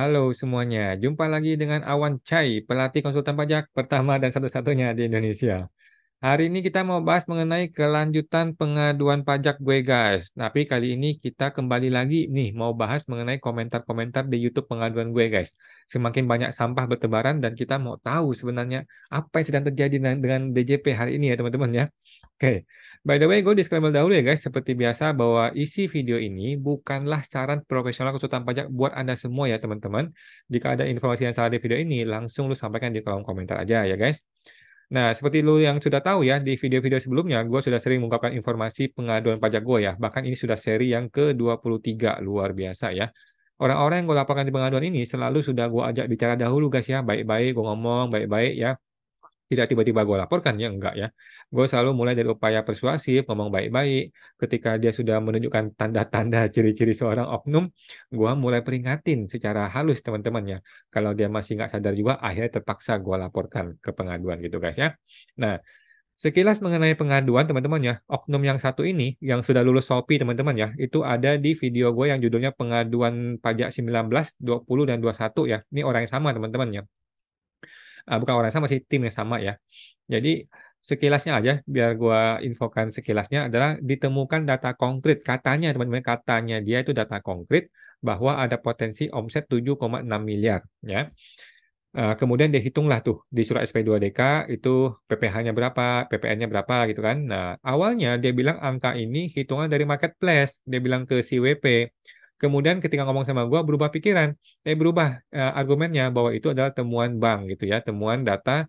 Halo semuanya, jumpa lagi dengan Awan Chai, pelatih konsultan pajak pertama dan satu-satunya di Indonesia. Hari ini kita mau bahas mengenai kelanjutan pengaduan pajak gue guys. Tapi kali ini kita kembali lagi nih mau bahas mengenai komentar-komentar di YouTube pengaduan gue guys. Semakin banyak sampah bertebaran dan kita mau tahu sebenarnya apa yang sedang terjadi dengan DJP hari ini ya teman-teman ya. Oke, by the way gue disclaimer dahulu ya guys. Seperti biasa bahwa isi video ini bukanlah saran profesional konsultan pajak buat Anda semua ya teman-teman. Jika ada informasi yang salah di video ini langsung lu sampaikan di kolom komentar aja ya guys. Nah, seperti lu yang sudah tahu ya, di video-video sebelumnya, gue sudah sering mengungkapkan informasi pengaduan pajak gue ya. Bahkan ini sudah seri yang ke-23, luar biasa ya. Orang-orang yang gue laporkan di pengaduan ini selalu sudah gue ajak bicara dahulu guys ya. Baik-baik, gue ngomong baik-baik ya. Tidak tiba-tiba gue laporkan ya, enggak ya. Gue selalu mulai dari upaya persuasif, ngomong baik-baik. Ketika dia sudah menunjukkan tanda-tanda ciri-ciri seorang oknum, gue mulai peringatin secara halus teman-temannya. Kalau dia masih nggak sadar juga, akhirnya terpaksa gue laporkan ke pengaduan gitu guys ya. Nah, sekilas mengenai pengaduan teman-teman ya, oknum yang satu ini, yang sudah lulus SOP teman-teman ya, itu ada di video gue yang judulnya pengaduan pajak 19, 20, dan 21 ya. Ini orang yang sama teman-teman ya. Bukan orang sama sih, tim yang sama ya. Jadi sekilasnya aja, biar gue infokan sekilasnya adalah ditemukan data konkret. Katanya teman-teman, katanya dia itu data konkret bahwa ada potensi omset 7,6 miliar ya. Kemudian dihitunglah tuh di surat SP2DK itu PPH-nya berapa, PPN-nya berapa gitu kan. Nah awalnya dia bilang angka ini hitungan dari marketplace, dia bilang ke CWP. Kemudian ketika ngomong sama gue berubah pikiran, berubah argumennya bahwa itu adalah temuan bank gitu ya, temuan data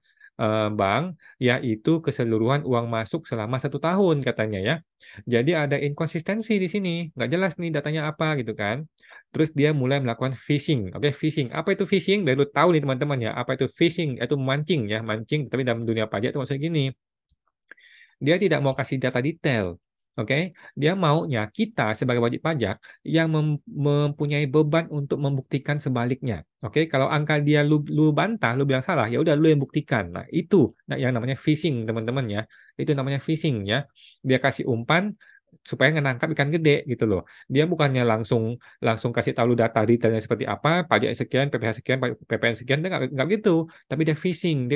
bank, yaitu keseluruhan uang masuk selama 1 tahun katanya ya. Jadi ada inkonsistensi di sini, nggak jelas nih datanya apa gitu kan. Terus dia mulai melakukan phishing, oke phishing. Apa itu phishing? Biar lu tahu nih teman-teman ya, apa itu phishing? Itu mancing ya, mancing. Tapi dalam dunia pajak itu maksudnya gini, dia tidak mau kasih data detail. Oke, dia maunya kita sebagai wajib pajak yang mempunyai beban untuk membuktikan sebaliknya. Oke, kalau angka dia lu bantah, lu bilang salah, ya udah lu yang buktikan. Nah, itu yang namanya phishing, teman-teman ya. Itu namanya phishing ya. Dia kasih umpan supaya nangkap ikan gede gitu loh. Dia bukannya langsung kasih tahu lu data detailnya seperti apa, pajak sekian, PPH sekian, PPN sekian, dia nggak gitu. Tapi dia phishing.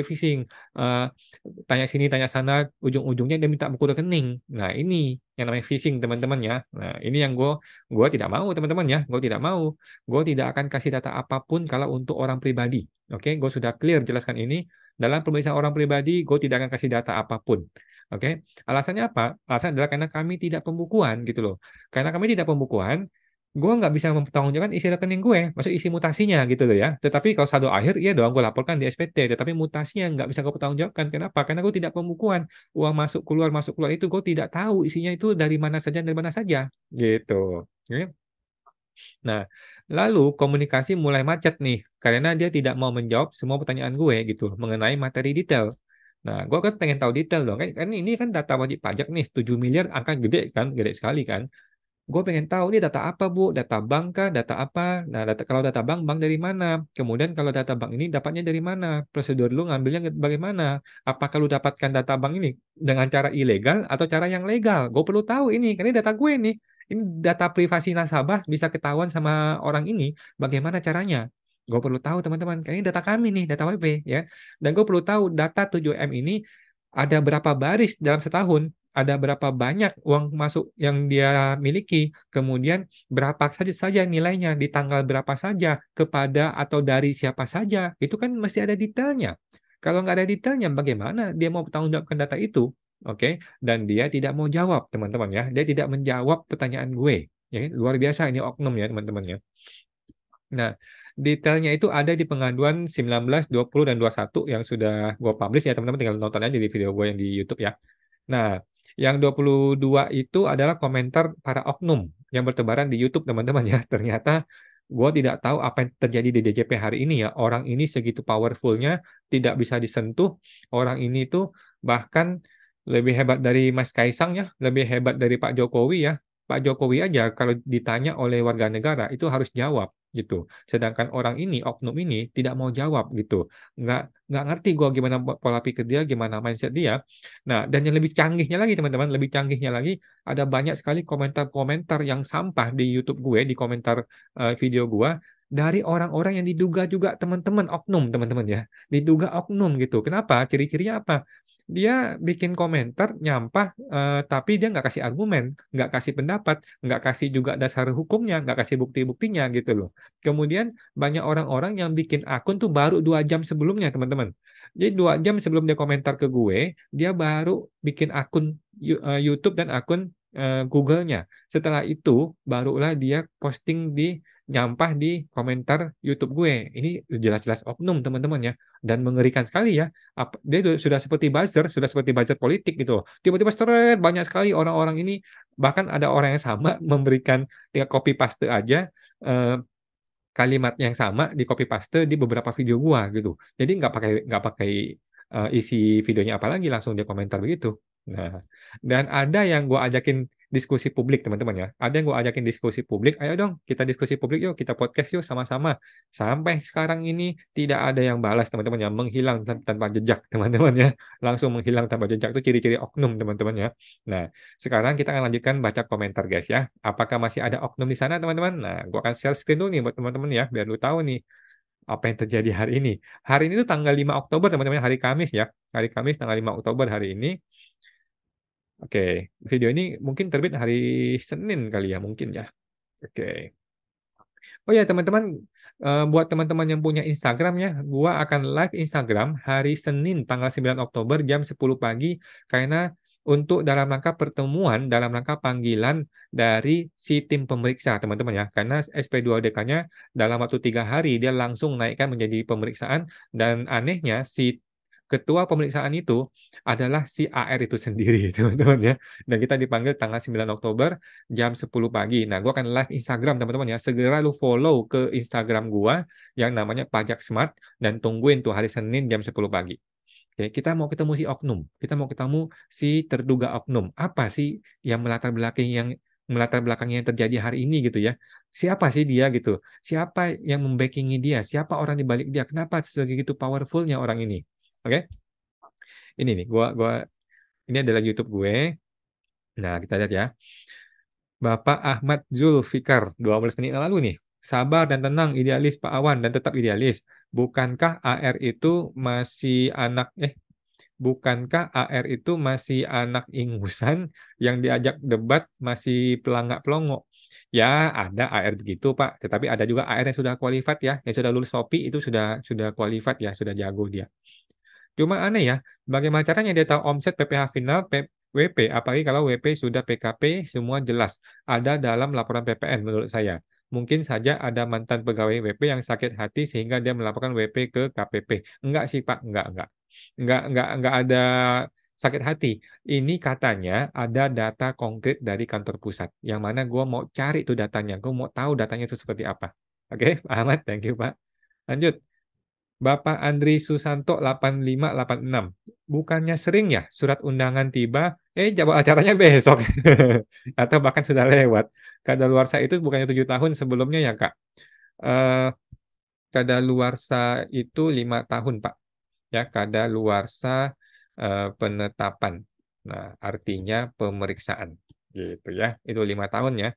Tanya sini, tanya sana, ujung-ujungnya dia minta buku rekening. Nah ini yang namanya phishing teman-teman ya. Nah ini yang gue tidak mau teman-teman ya. Gue tidak mau. Gue tidak akan kasih data apapun kalau untuk orang pribadi. Oke, gue sudah clear jelaskan ini. Dalam pemeriksaan orang pribadi, gue tidak akan kasih data apapun. Oke, alasannya apa? Alasan adalah karena kami tidak pembukuan gitu loh. Karena kami tidak pembukuan, gue nggak bisa mempertanggungjawabkan isi rekening gue, maksud isi mutasinya gitu loh ya. Tetapi kalau saldo akhir, iya doang gue laporkan di SPT, tetapi mutasinya nggak bisa gue pertanggungjawabkan. Kenapa? Karena gue tidak pembukuan. Uang masuk keluar itu gue tidak tahu isinya itu dari mana saja gitu. Oke. Nah, lalu komunikasi mulai macet nih, karena dia tidak mau menjawab semua pertanyaan gue gitu mengenai materi detail. Nah, gue kan pengen tahu detail dong. Kan ini kan data wajib pajak nih, 7 miliar angka gede kan, gede sekali kan. Gue pengen tahu ini data apa bu, data bank kah, data apa. Nah, kalau data bank dari mana. Kemudian kalau data bank ini dapatnya dari mana. Prosedur lu ngambilnya bagaimana. Apakah lu dapatkan data bank ini dengan cara ilegal atau cara yang legal. Gue perlu tahu ini, karena ini data gue nih. Ini data privasi nasabah bisa ketahuan sama orang ini bagaimana caranya. Gue perlu tahu teman-teman, karena ini data kami nih, data WP ya. Dan gue perlu tahu data 7M ini ada berapa baris dalam setahun, ada berapa banyak uang masuk yang dia miliki, kemudian berapa saja nilainya, di tanggal berapa saja, kepada atau dari siapa saja, itu kan mesti ada detailnya. Kalau nggak ada detailnya, bagaimana dia mau pertanggungjawabkan data itu? Oke, dan dia tidak mau jawab teman-teman ya, dia tidak menjawab pertanyaan gue. Ya, luar biasa ini oknum ya teman-teman ya. Nah, detailnya itu ada di pengaduan 19, 20, dan 21 yang sudah gue publish ya teman-teman, tinggal nonton aja di video gue yang di YouTube ya. Nah, yang 22 itu adalah komentar para oknum yang bertebaran di YouTube teman-teman ya. Ternyata gue tidak tahu apa yang terjadi di DJP hari ini ya. Orang ini segitu powerfulnya, tidak bisa disentuh. Orang ini tuh bahkan lebih hebat dari Mas Kaisang ya, lebih hebat dari Pak Jokowi ya. Pak Jokowi aja kalau ditanya oleh warga negara itu harus jawab gitu. Sedangkan orang ini, oknum ini tidak mau jawab gitu. Nggak ngerti gue gimana pola pikir dia, gimana mindset dia. Nah, dan yang lebih canggihnya lagi teman-teman, lebih canggihnya lagi ada banyak sekali komentar-komentar yang sampah di YouTube gue, di komentar video gue dari orang-orang yang diduga juga teman-teman oknum, teman-teman ya. Diduga oknum gitu. Kenapa? Ciri-cirinya apa? Dia bikin komentar, nyampah, tapi dia nggak kasih argumen, nggak kasih pendapat, nggak kasih juga dasar hukumnya, nggak kasih bukti-buktinya gitu loh. Kemudian banyak orang-orang yang bikin akun tuh baru 2 jam sebelumnya, teman-teman. Jadi 2 jam sebelum dia komentar ke gue, dia baru bikin akun YouTube dan akun Google-nya. Setelah itu, barulah dia posting di nyampah di komentar YouTube gue. Ini jelas-jelas oknum, teman-teman ya. Dan mengerikan sekali ya. Dia sudah seperti buzzer politik gitu. Tiba-tiba seret banyak sekali orang-orang ini, bahkan ada orang yang sama memberikan copy paste aja kalimat yang sama di copy paste di beberapa video gua gitu. Jadi nggak pakai isi videonya apalagi, langsung dia komentar begitu. Nah, dan ada yang gua ajakin diskusi publik, teman-teman ya. Ada yang gue ajakin diskusi publik, ayo dong kita diskusi publik yuk, kita podcast yuk sama-sama. Sampai sekarang ini tidak ada yang balas, teman-teman ya. Menghilang tanpa jejak, teman-teman ya. Langsung menghilang tanpa jejak, itu ciri-ciri oknum, teman-teman ya. Nah, sekarang kita akan lanjutkan baca komentar guys ya. Apakah masih ada oknum di sana, teman-teman? Nah, gue akan share screen dulu nih buat teman-teman ya, biar lu tahu nih apa yang terjadi hari ini. Hari ini tuh tanggal 5 Oktober, teman-teman, hari Kamis ya. Hari Kamis tanggal 5 Oktober hari ini. Oke, video ini mungkin terbit hari Senin kali ya, mungkin ya. Oke. Oh ya teman-teman, buat teman-teman yang punya Instagram ya, gua akan live Instagram hari Senin tanggal 9 Oktober jam 10 pagi karena untuk dalam rangka pertemuan, dalam rangka panggilan dari si tim pemeriksa, teman-teman ya. Karena SP2DK-nya dalam waktu 3 hari dia langsung naikkan menjadi pemeriksaan, dan anehnya si ketua pemeriksaan itu adalah si AR itu sendiri, teman-teman ya. Dan kita dipanggil tanggal 9 Oktober jam 10 pagi. Nah, gue akan live Instagram, teman-teman ya. Segera lu follow ke Instagram gue yang namanya Pajak Smart dan tungguin tuh hari Senin jam 10 pagi. Oke, kita mau ketemu si oknum. Kita mau ketemu si terduga oknum. Apa sih yang melatar belakangnya yang terjadi hari ini gitu ya. Siapa sih dia gitu? Siapa yang membackingi dia? Siapa orang di balik dia? Kenapa segitu powerfulnya orang ini? Oke, ini nih, ini adalah YouTube gue. Nah, kita lihat ya. Bapak Ahmad Zulfikar, 12 menit lalu nih. Sabar dan tenang, idealis Pak Awan dan tetap idealis. Bukankah AR itu masih anak ingusan yang diajak debat masih pelangak-pelongo? Ya, ada AR begitu, Pak. Tetapi ada juga AR yang sudah qualified ya, yang sudah lulus SOP itu sudah qualified ya, sudah jago dia. Cuma aneh ya, bagaimana caranya dia tahu omset PPH final WP, apalagi kalau WP sudah PKP, semua jelas. Ada dalam laporan PPN menurut saya. Mungkin saja ada mantan pegawai WP yang sakit hati sehingga dia melaporkan WP ke KPP. Enggak sih Pak, enggak ada sakit hati. Ini katanya ada data konkret dari kantor pusat. Yang mana gue mau cari tuh datanya, gue mau tahu datanya itu seperti apa. Oke, Pak Ahmad, thank you Pak. Lanjut. Bapak Andri Susanto 8586. Bukannya sering ya surat undangan tiba, jadwal acaranya besok. Atau bahkan sudah lewat. Kadaluarsa itu bukannya 7 tahun sebelumnya ya, Kak? Kadaluarsa itu 5 tahun, Pak. Ya, kadaluarsa penetapan. Nah, artinya pemeriksaan. Gitu ya. Itu 5 tahun ya.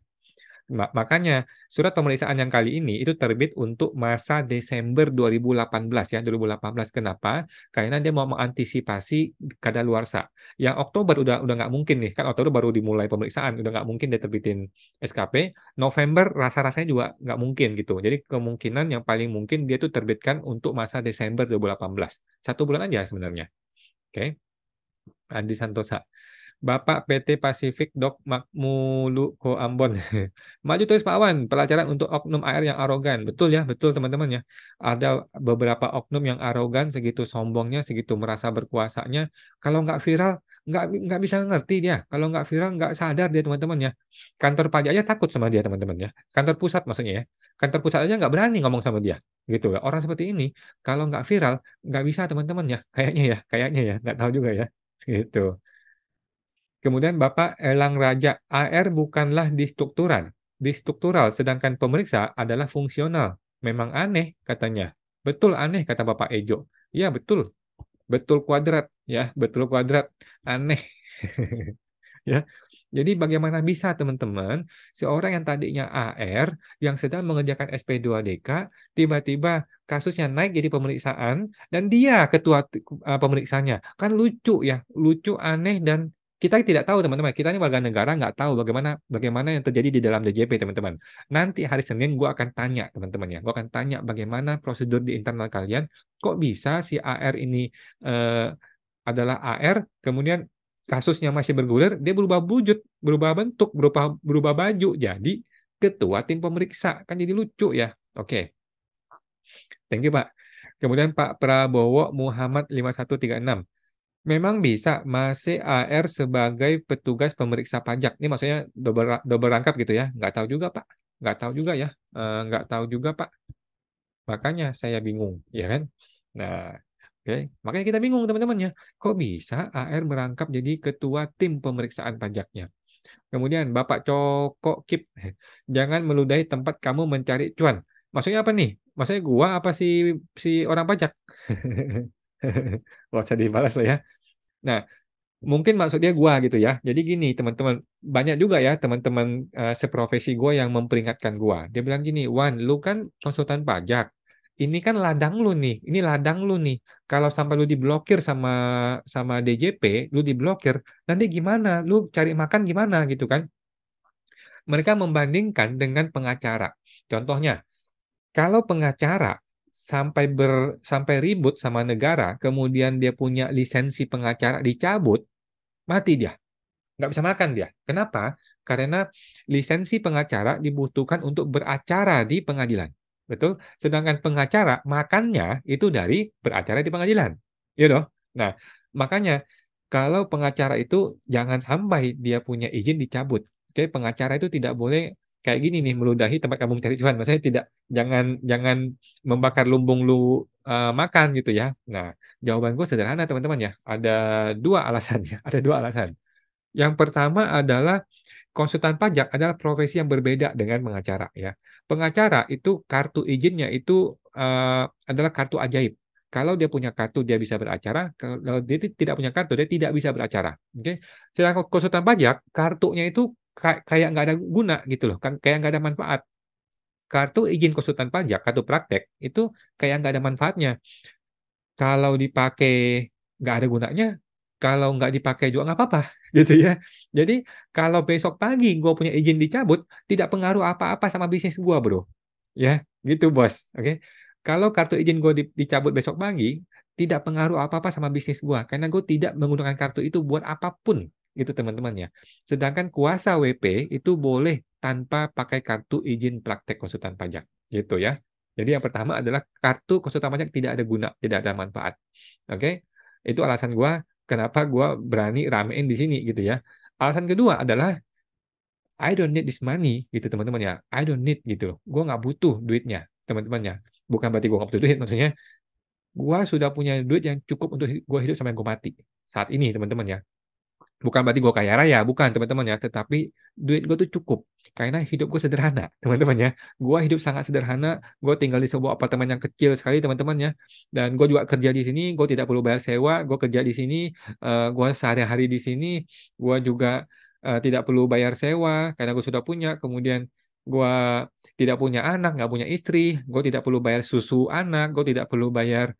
Makanya surat pemeriksaan yang kali ini itu terbit untuk masa Desember 2018 ya, 2018. Kenapa? Karena dia mau mengantisipasi kadaluarsa. Yang Oktober udah nggak mungkin nih, kan Oktober baru dimulai pemeriksaan, udah nggak mungkin dia terbitin SKP. November rasa-rasanya juga nggak mungkin gitu. Jadi kemungkinan yang paling mungkin dia tuh terbitkan untuk masa Desember 2018. 1 bulan aja sebenarnya. Oke. Andi Santosa. Bapak PT Pasifik Dok Makmulu Ko Ambon. Maju terus Pak Wan, pelajaran untuk oknum AR yang arogan. Betul ya, betul teman-teman ya. Ada beberapa oknum yang arogan, segitu sombongnya, segitu merasa berkuasanya. Kalau nggak viral, nggak bisa ngerti dia. Kalau nggak viral, nggak sadar dia teman-teman ya. Kantor pajak aja takut sama dia teman-teman ya. Kantor pusat maksudnya ya. Kantor pusat aja nggak berani ngomong sama dia. Gitu ya. Orang seperti ini, kalau nggak viral, nggak bisa teman-teman ya. Kayaknya ya. Nggak tahu juga ya. Gitu. Kemudian Bapak Elang Raja, AR bukanlah distruktural, sedangkan pemeriksa adalah fungsional. Memang aneh katanya. Betul aneh kata Bapak Ejo. Ya betul. Betul kuadrat. Aneh. Ya. Jadi bagaimana bisa teman-teman, seorang yang tadinya AR, yang sedang mengerjakan SP2DK, tiba-tiba kasusnya naik jadi pemeriksaan, dan dia ketua pemeriksanya. Kan lucu ya, lucu, aneh, dan kita tidak tahu teman-teman, kita ini warga negara nggak tahu bagaimana yang terjadi di dalam DJP teman-teman. Nanti hari Senin gue akan tanya teman-teman ya, gue akan tanya bagaimana prosedur di internal kalian, kok bisa si AR ini adalah AR, kemudian kasusnya masih bergulir, dia berubah wujud, berubah bentuk, berubah baju, jadi ketua tim pemeriksa, kan jadi lucu ya. Oke, thank you Pak. Kemudian Pak Prabowo Muhammad 5136. Memang bisa masih AR sebagai petugas pemeriksa pajak. Ini maksudnya double rangkap gitu ya. Nggak tahu juga, Pak. Nggak tahu juga ya. Nggak tahu juga, Pak. Makanya saya bingung, ya kan? Nah, oke. Makanya kita bingung, teman-teman, ya. Kok bisa AR merangkap jadi ketua tim pemeriksaan pajaknya? Kemudian, Bapak Coko Kip, jangan meludahi tempat kamu mencari cuan. Maksudnya apa nih? Maksudnya gua apa si orang pajak? Gak usah dibalas lah ya. Nah, mungkin maksudnya gue gitu ya. Jadi gini teman-teman, banyak juga ya teman-teman seprofesi gue yang memperingatkan gue. Dia bilang gini, Wan, lu kan konsultan pajak. Ini kan ladang lu nih. Ini ladang lu nih. Kalau sampai lu diblokir sama DJP, lu diblokir, nanti gimana? Lu cari makan gimana gitu kan? Mereka membandingkan dengan pengacara. Contohnya, kalau pengacara sampai ribut sama negara, kemudian dia punya lisensi pengacara dicabut, mati dia. Nggak bisa makan dia. Kenapa? Karena lisensi pengacara dibutuhkan untuk beracara di pengadilan. Betul? Sedangkan pengacara, makannya itu dari beracara di pengadilan. Ya dong? Nah, makanya kalau pengacara itu jangan sampai dia punya izin dicabut. Oke, pengacara itu tidak boleh kayak gini nih, meludahi tempat kamu mencari cuan. Maksudnya tidak, jangan membakar lumbung lu makan gitu ya. Nah, jawaban gue sederhana teman-teman ya. Ada dua alasan ya. Ada dua alasan. Yang pertama adalah konsultan pajak adalah profesi yang berbeda dengan pengacara ya. Pengacara itu kartu izinnya itu adalah kartu ajaib. Kalau dia punya kartu, dia bisa beracara. Kalau dia tidak punya kartu, dia tidak bisa beracara. Oke? Sedangkan konsultan pajak, kartunya itu kayak nggak ada guna gitu loh. Kayak nggak ada manfaat. Kartu izin konsultan pajak, kartu praktek, itu kayak nggak ada manfaatnya. Kalau dipakai nggak ada gunanya, kalau nggak dipakai juga nggak apa-apa gitu ya. Jadi kalau besok pagi gue punya izin dicabut, tidak pengaruh apa-apa sama bisnis gue bro. Ya, gitu bos. Oke? Kalau kartu izin gue dicabut besok pagi, tidak pengaruh apa-apa sama bisnis gue. Karena gue tidak menggunakan kartu itu buat apapun. Gitu teman-teman ya. Sedangkan kuasa WP itu boleh tanpa pakai kartu izin praktek konsultan pajak. Gitu ya. Jadi yang pertama adalah kartu konsultan pajak tidak ada guna, tidak ada manfaat. Oke? Itu alasan gue kenapa gue berani ramein di sini gitu ya. Alasan kedua adalah I don't need this money. Gitu teman-teman ya. I don't need gitu loh. Gue nggak butuh duitnya teman-teman ya. Bukan berarti gue nggak butuh duit, maksudnya gue sudah punya duit yang cukup untuk gue hidup sampai gue mati saat ini teman-teman ya. Bukan berarti gue kaya raya, bukan teman-teman ya, tetapi duit gue tuh cukup karena hidup gue sederhana teman-teman ya. Gue hidup sangat sederhana, gue tinggal di sebuah apartemen yang kecil sekali teman-teman ya, dan gue juga kerja di sini, gue tidak perlu bayar sewa, gue kerja di sini, gue sehari-hari di sini, gue juga tidak perlu bayar sewa karena gue sudah punya, kemudian gue tidak punya anak, nggak punya istri, gue tidak perlu bayar susu anak, gue tidak perlu bayar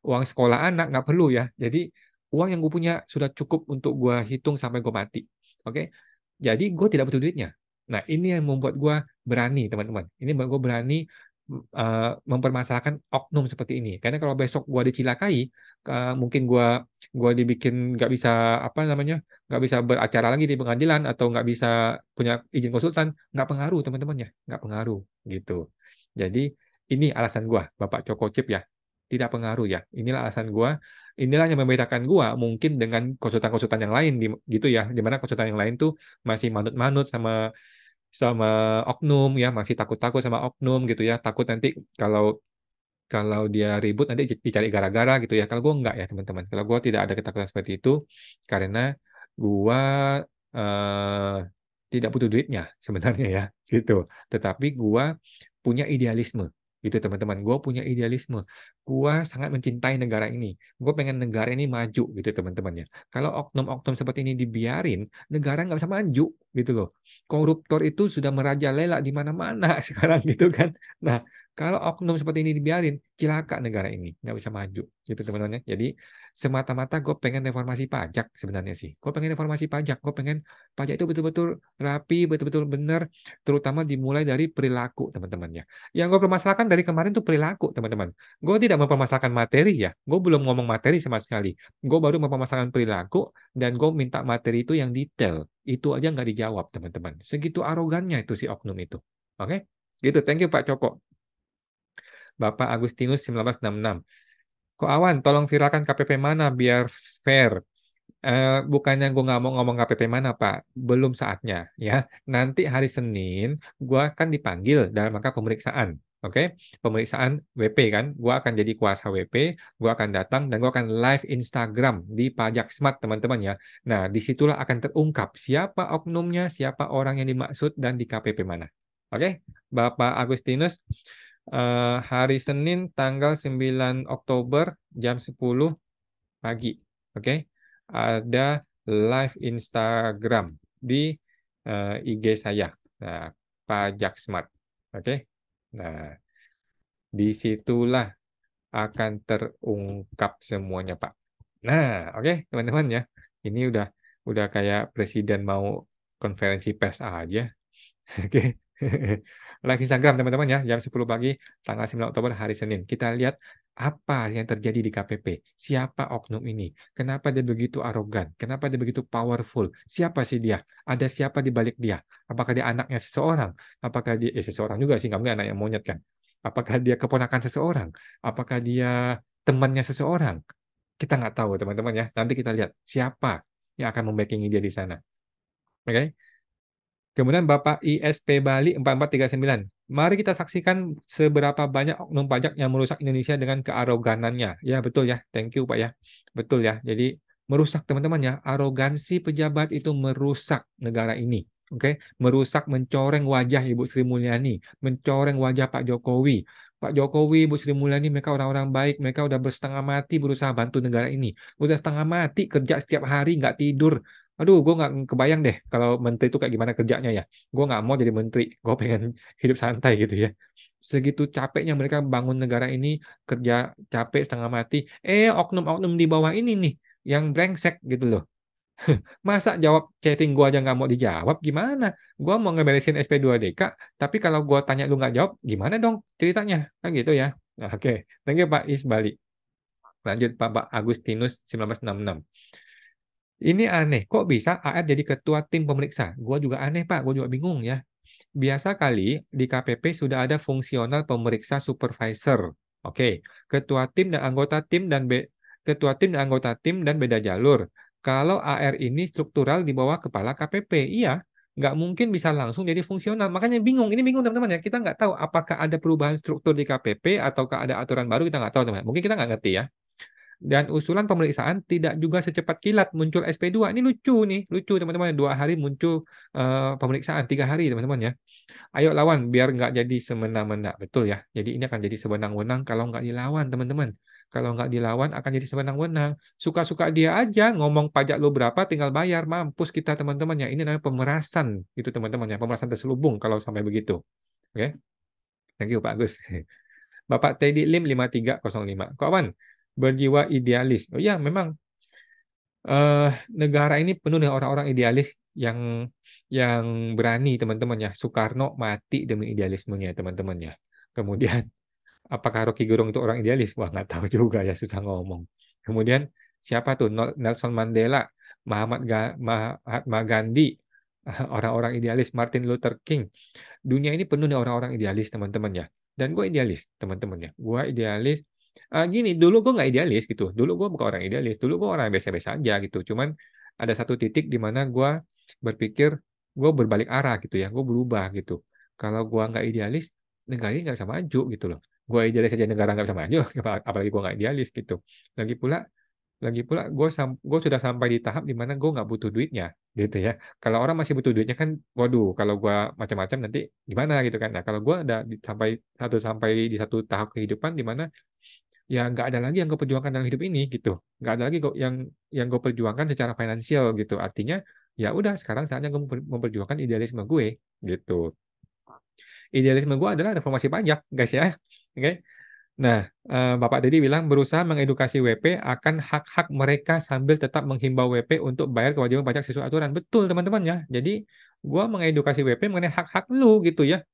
uang sekolah anak, nggak perlu ya. Jadi uang yang gue punya sudah cukup untuk gue hitung sampai gue mati. Oke? Jadi gue tidak butuh duitnya. Nah ini yang membuat gue berani teman-teman. Ini membuat gue berani mempermasalahkan oknum seperti ini. Karena kalau besok gue dicilakai, mungkin gue dibikin nggak bisa nggak bisa beracara lagi di pengadilan atau nggak bisa punya izin konsultan, nggak pengaruh teman-teman ya, nggak pengaruh gitu. Jadi ini alasan gue, Bapak Coko Chip ya, tidak pengaruh ya. Inilah alasan gue. Inilah yang membedakan gue mungkin dengan konsultan-konsultan yang lain gitu ya. Dimana konsultan yang lain tuh masih manut-manut sama oknum ya, masih takut-takut sama oknum gitu ya, takut nanti kalau dia ribut nanti dicari gara-gara gitu ya. Kalau gue enggak ya teman-teman, kalau gue tidak ada ketakutan seperti itu karena gue tidak butuh duitnya sebenarnya ya gitu, tetapi gue punya idealisme gitu teman-teman. Gue punya idealisme, gue sangat mencintai negara ini, gue pengen negara ini maju gitu teman-teman ya. Kalau oknum-oknum seperti ini dibiarin, negara nggak bisa maju gitu loh. Koruptor itu sudah merajalela di mana-mana sekarang gitu kan. Nah kalau oknum seperti ini dibiarin, cilaka negara ini, nggak bisa maju gitu teman-teman ya. Jadi semata-mata gue pengen reformasi pajak sebenarnya sih. Gue pengen reformasi pajak, gue pengen pajak itu betul-betul rapi, betul-betul benar, terutama dimulai dari perilaku teman-teman ya. Yang gue permasalahkan dari kemarin tuh perilaku teman-teman. Gue tidak mempermasalahkan materi ya, gue belum ngomong materi sama sekali. Gue baru mempermasalahkan perilaku dan gue minta materi itu yang detail. Itu aja nggak dijawab teman-teman. Segitu arogannya itu si oknum itu. Oke? Gitu, thank you Pak Coko. Bapak Agustinus 1966. Kok Awan, tolong viralkan KPP mana biar fair. Bukannya gue nggak mau ngomong KPP mana, Pak. Belum saatnya, ya. Nanti hari Senin, gue akan dipanggil dalam rangka pemeriksaan. Oke? Pemeriksaan WP kan. Gue akan jadi kuasa WP, gue akan datang, dan gue akan live Instagram di Pajak Smart, teman-teman ya. Nah, disitulah akan terungkap siapa oknumnya, siapa orang yang dimaksud, dan di KPP mana. Oke? Bapak Agustinus, hari Senin tanggal 9 Oktober jam 10 pagi. Oke. Ada live Instagram di IG saya. Nah, Pajak Smart. Oke. Nah, disitulah akan terungkap semuanya, Pak. Nah, oke teman-teman ya. Ini udah kayak presiden mau konferensi pers aja. Oke. Live Instagram teman-teman ya, jam 10 pagi tanggal 9 Oktober hari Senin. Kita lihat apa yang terjadi di KPP. Siapa oknum ini? Kenapa dia begitu arogan? Kenapa dia begitu powerful? Siapa sih dia? Ada siapa di balik dia? Apakah dia anaknya seseorang? Apakah dia seseorang juga sih, nggak anak yang monyet kan? Apakah dia keponakan seseorang? Apakah dia temannya seseorang? Kita nggak tahu teman-teman ya. Nanti kita lihat siapa yang akan membackingi dia di sana. Oke? Kemudian Bapak ISP Bali 4439. Mari kita saksikan seberapa banyak oknum pajak yang merusak Indonesia dengan kearoganannya. Ya betul ya, thank you Pak ya. Betul ya, jadi merusak teman-teman ya. Arogansi pejabat itu merusak negara ini. Oke, merusak, mencoreng wajah Ibu Sri Mulyani, mencoreng wajah Pak Jokowi. Pak Jokowi, Bu Sri Mulyani, mereka orang-orang baik, mereka udah bersetengah mati berusaha bantu negara ini. Udah setengah mati, kerja setiap hari, nggak tidur. Aduh, gue nggak kebayang deh kalau menteri itu kayak gimana kerjanya ya. Gue nggak mau jadi menteri, gue pengen hidup santai gitu ya. Segitu capeknya mereka bangun negara ini, kerja capek setengah mati. Oknum-oknum di bawah ini nih, yang brengsek gitu loh. Masa jawab chatting gue aja nggak mau dijawab, gimana? Gue mau ngeberesin SP2DK, tapi kalau gue tanya lu nggak jawab, gimana dong ceritanya? Kan gitu ya. Nah, oke, thank you Pak Is Bali. Lanjut Pak Agustinus 1966. Ini aneh, kok bisa AR jadi ketua tim pemeriksa? Gue juga aneh Pak, gue juga bingung ya. Biasa kali di KPP sudah ada fungsional pemeriksa supervisor. Oke, ketua tim dan anggota tim dan beda jalur. Kalau AR ini struktural di bawah kepala KPP, iya, nggak mungkin bisa langsung jadi fungsional. Makanya bingung, ini bingung teman-teman ya. Kita nggak tahu apakah ada perubahan struktur di KPP ataukah ada aturan baru, kita nggak tahu teman-teman. Mungkin kita nggak ngerti ya. Dan usulan pemeriksaan tidak juga secepat kilat muncul SP2. Ini lucu nih, lucu teman-teman. 2 hari muncul pemeriksaan, 3 hari teman-teman ya. Ayo lawan biar nggak jadi semena-mena, betul ya. Jadi ini akan jadi sewenang-wenang kalau nggak dilawan teman-teman. Kalau nggak dilawan akan jadi sewenang-wenang. Suka-suka dia aja ngomong pajak lo berapa tinggal bayar, mampus kita teman-teman ya. Ini namanya pemerasan gitu teman-teman ya, pemerasan terselubung kalau sampai begitu. Oke, thank you Pak Agus. Bapak Teddy Lim 5305. Kok Awan? Berjiwa idealis. Oh ya, memang negara ini penuh dengan orang-orang idealis yang berani, teman-teman ya. Soekarno mati demi idealismenya, teman-teman ya. Kemudian, apakah Rocky Gerung itu orang idealis? Wah, nggak tahu juga ya, susah ngomong. Kemudian, siapa tuh? Nelson Mandela, Mahatma Gandhi, orang-orang idealis, Martin Luther King. Dunia ini penuh dengan orang-orang idealis, teman-teman ya. Dan gue idealis, teman-teman ya. Gue idealis. Gini, dulu gue nggak idealis gitu. Dulu gue bukan orang idealis. Dulu gue orang biasa-biasa aja gitu. Cuman ada satu titik di mana gue berpikir gue berbalik arah gitu ya. Gue berubah gitu. Kalau gue nggak idealis, negara ini nggak bisa maju gitu loh. Gue idealis aja negara nggak bisa maju, apalagi gue nggak idealis gitu. Lagi pula gue sudah sampai di tahap di mana gue nggak butuh duitnya. gitu ya. Kalau orang masih butuh duitnya kan, waduh, kalau gue macam-macam nanti gimana gitu kan. Nah kalau gue ada sampai di satu tahap kehidupan di mana ya nggak ada lagi yang gue perjuangkan dalam hidup ini gitu, nggak ada lagi yang gue perjuangkan secara finansial gitu. Artinya ya udah sekarang saatnya gue memperjuangkan idealisme gue gitu. Idealisme gue adalah reformasi pajak guys ya, oke okay? Nah, Bapak tadi bilang berusaha mengedukasi WP akan hak-hak mereka sambil tetap menghimbau WP untuk bayar kewajiban pajak sesuai aturan. Betul teman-teman ya. Jadi, gua mengedukasi WP mengenai hak-hak lu gitu ya.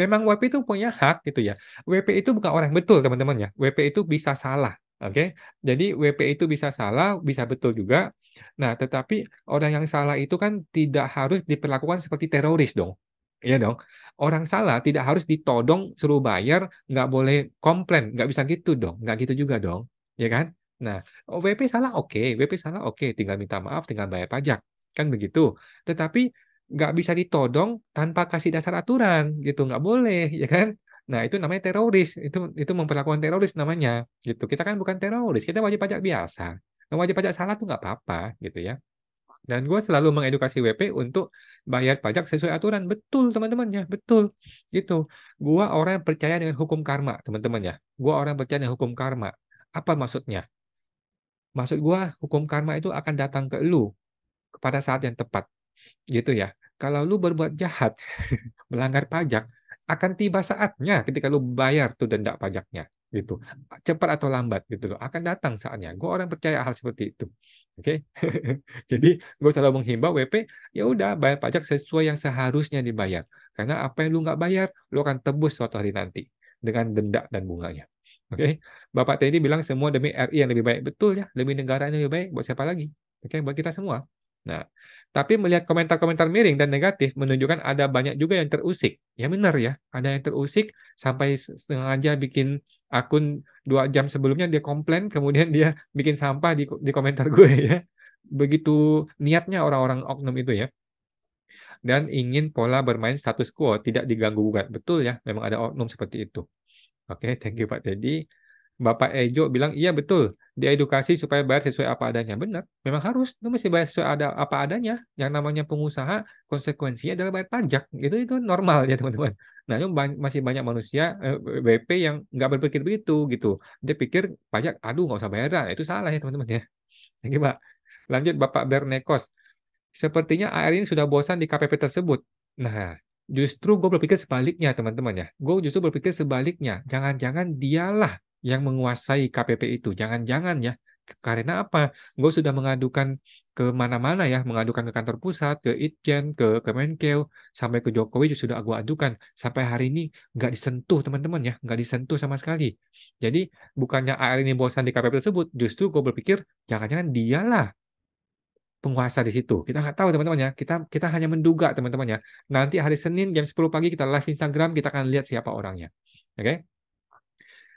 Memang WP itu punya hak gitu ya. WP itu bukan orang betul teman-teman ya. WP itu bisa salah. Oke, jadi WP itu bisa salah, bisa betul juga. Nah, tetapi orang yang salah itu kan tidak harus diperlakukan seperti teroris dong. Iya dong, orang salah tidak harus ditodong suruh bayar, nggak boleh komplain, nggak bisa gitu dong, nggak gitu juga dong, ya kan? Nah, WP salah oke, WP salah oke, tinggal minta maaf, tinggal bayar pajak, kan begitu. Tetapi nggak bisa ditodong tanpa kasih dasar aturan, gitu, nggak boleh, ya kan? Nah, itu namanya teroris, itu memperlakukan teroris namanya, gitu. Kita kan bukan teroris, kita wajib pajak biasa. Nah, wajib pajak salah tuh nggak apa-apa, gitu ya. Dan gue selalu mengedukasi WP untuk bayar pajak sesuai aturan. Betul, teman-temannya. Betul. Gitu. Gue orang yang percaya dengan hukum karma, teman-temannya. Gue orang yang percaya dengan hukum karma. Apa maksudnya? Maksud gue, hukum karma itu akan datang ke lu pada saat yang tepat. Gitu ya. Kalau lu berbuat jahat, melanggar pajak, akan tiba saatnya ketika lu bayar tuh denda pajaknya. Gitu. Cepat atau lambat gitu loh, akan datang saatnya. Gue orang percaya hal seperti itu. Oke. Okay? Jadi gue selalu menghimbau WP, ya udah bayar pajak sesuai yang seharusnya dibayar. Karena apa yang lu nggak bayar, lu akan tebus suatu hari nanti dengan denda dan bunganya. Oke. Okay? Bapak Teddy bilang semua demi RI yang lebih baik. Betul ya, demi negara yang lebih baik buat siapa lagi? Oke, okay? Buat kita semua. Nah, tapi melihat komentar-komentar miring dan negatif menunjukkan ada banyak juga yang terusik. Ya benar ya, ada yang terusik sampai sengaja bikin akun 2 jam sebelumnya dia komplain, kemudian dia bikin sampah di komentar gue ya. Begitu niatnya orang-orang oknum itu ya. Dan ingin pola bermain status quo, tidak diganggu-gugat. Betul ya, memang ada oknum seperti itu. Oke, thank you Pak Teddy. Bapak Ejo bilang, iya betul, diedukasi supaya bayar sesuai apa adanya. Benar, memang harus, lu mesti bayar sesuai apa adanya. Yang namanya pengusaha, konsekuensinya adalah bayar pajak. Itu normal ya teman-teman. Nah, masih banyak manusia, WP yang nggak berpikir begitu gitu. Dia pikir pajak, aduh nggak usah bayaran. Itu salah ya teman-teman ya. Oke, Pak. Lanjut Bapak Bernekos. Sepertinya AR ini sudah bosan di KPP tersebut. Nah, justru gue berpikir sebaliknya teman-teman ya. Gue justru berpikir sebaliknya. Jangan-jangan dialah yang menguasai KPP itu. Jangan-jangan ya. Karena apa? Gue sudah mengadukan ke mana-mana ya. Mengadukan ke kantor pusat, ke Itjen, ke Kemenkeu, sampai ke Jokowi sudah gue adukan. Sampai hari ini nggak disentuh teman-teman ya. Nggak disentuh sama sekali. Jadi bukannya AR ini bosan di KPP tersebut. Justru gue berpikir jangan-jangan dialah penguasa di situ. Kita nggak tahu teman-teman ya. Kita hanya menduga teman-teman ya. Nanti hari Senin jam 10 pagi kita live Instagram. Kita akan lihat siapa orangnya. Oke? Okay?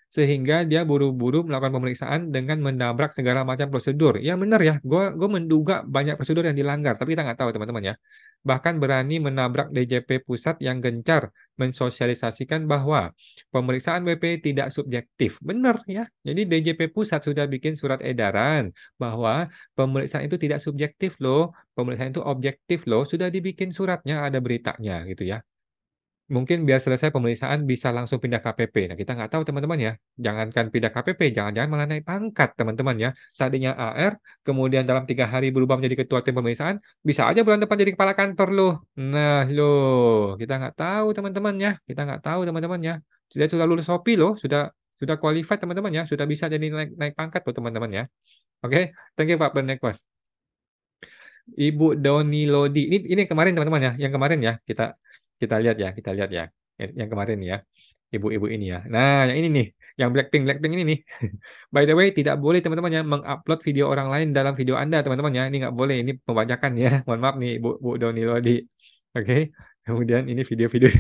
Sehingga dia buru-buru melakukan pemeriksaan dengan menabrak segala macam prosedur. Ya benar ya, gue menduga banyak prosedur yang dilanggar, tapi kita nggak tahu teman-teman ya. Bahkan berani menabrak DJP pusat yang gencar mensosialisasikan bahwa pemeriksaan WP tidak subjektif. Benar ya, jadi DJP pusat sudah bikin surat edaran bahwa pemeriksaan itu tidak subjektif loh, pemeriksaan itu objektif loh, sudah dibikin suratnya, ada beritanya gitu ya. Mungkin biar selesai pemeriksaan bisa langsung pindah KPP. Nah, kita nggak tahu teman-teman ya. Jangankan pindah KPP, jangan-jangan malah naik pangkat teman-teman ya. Tadinya AR, kemudian dalam 3 hari berubah menjadi ketua tim pemeriksaan, bisa aja bulan depan jadi kepala kantor loh. Nah, loh. Kita nggak tahu teman-teman ya. Kita nggak tahu teman-teman ya. Dia sudah lulus HOPI loh, sudah qualified teman-teman ya. Sudah bisa jadi naik pangkat loh teman-teman ya. Oke, thank you Pak Bernekwas. Ibu Doni Lodi. Ini kemarin teman-teman ya, yang kemarin ya kita lihat ya, yang kemarin ya, ibu-ibu ini ya. Nah, yang ini nih, yang Blackpink ini nih. By the way, tidak boleh teman-teman ya mengupload video orang lain dalam video Anda, teman-teman ya. Ini nggak boleh, ini pembajakan ya. Mohon maaf nih, Bu Doni Lodi. Oke, okay. Kemudian ini video-video,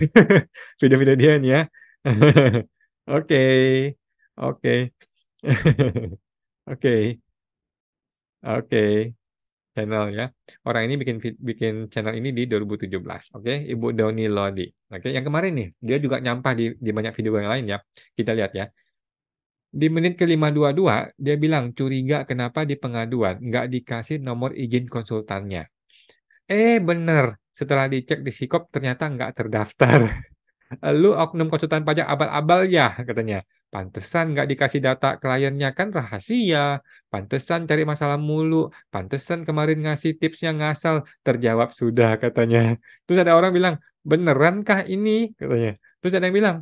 video-video dia nih ya. Oke. Channel ya. Orang ini bikin channel ini di 2017. Oke, Ibu Doni Lodi. Oke, yang kemarin nih, dia juga nyampah di banyak video yang lain ya. Kita lihat ya. Di menit ke-522, dia bilang curiga kenapa di pengaduan nggak dikasih nomor izin konsultannya. Bener, setelah dicek di Sikop ternyata nggak terdaftar. Lu oknum konsultan pajak abal-abal ya, katanya. Pantesan nggak dikasih data kliennya, kan rahasia. Pantesan cari masalah mulu. Pantesan kemarin ngasih tipsnya ngasal. Terjawab sudah, katanya. Terus ada orang bilang, benerankah ini? Katanya. Terus ada yang bilang,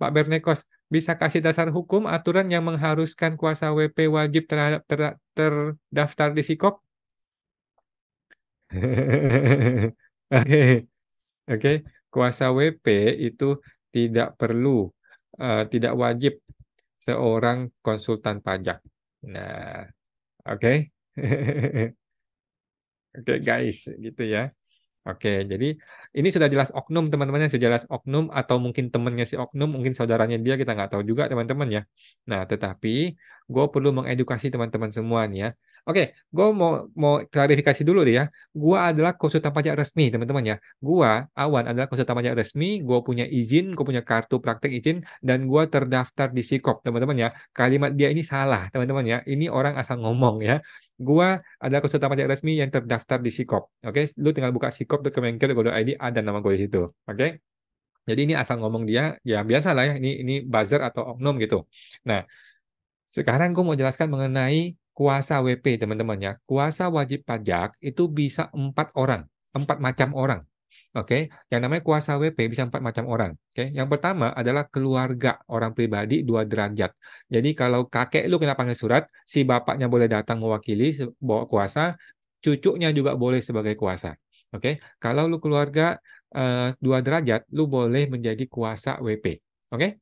Pak Bernekos, bisa kasih dasar hukum aturan yang mengharuskan kuasa WP wajib terhadap terdaftar di Sikop? Oke. Kuasa WP itu tidak perlu, tidak wajib seorang konsultan pajak. Nah, oke. Oke, guys, gitu ya. Oke, jadi ini sudah jelas oknum, teman-temannya sudah jelas oknum, atau mungkin temannya si oknum, mungkin saudaranya dia, kita nggak tahu juga, teman-teman ya. Nah, tetapi gue perlu mengedukasi teman-teman semua nih ya. Oke, gue mau klarifikasi dulu deh ya. Gue adalah konsultan pajak resmi, teman-teman ya. Gue, Awan, adalah konsultan pajak resmi. Gue punya izin, gue punya kartu praktek izin, dan gue terdaftar di Sikop, teman-teman ya. Kalimat dia ini salah, teman-teman ya. Ini orang asal ngomong ya. Gue adalah konsultan pajak resmi yang terdaftar di Sikop. Oke, lu tinggal buka Sikop, Kemenkeu.go.id, ada nama gue di situ. Oke, jadi ini asal ngomong dia, ya biasa lah ya. Ini buzzer atau oknum gitu. Nah, sekarang gue mau jelaskan mengenai kuasa WP, teman-teman ya. Kuasa wajib pajak itu bisa 4 orang, 4 macam orang. Oke, yang namanya kuasa WP bisa 4 macam orang. Oke, yang pertama adalah keluarga orang pribadi 2 derajat. Jadi kalau kakek lu kena panggil surat, si bapaknya boleh datang mewakili bawa kuasa, cucunya juga boleh sebagai kuasa. Oke, kalau lu keluarga 2 derajat, lu boleh menjadi kuasa WP. Oke.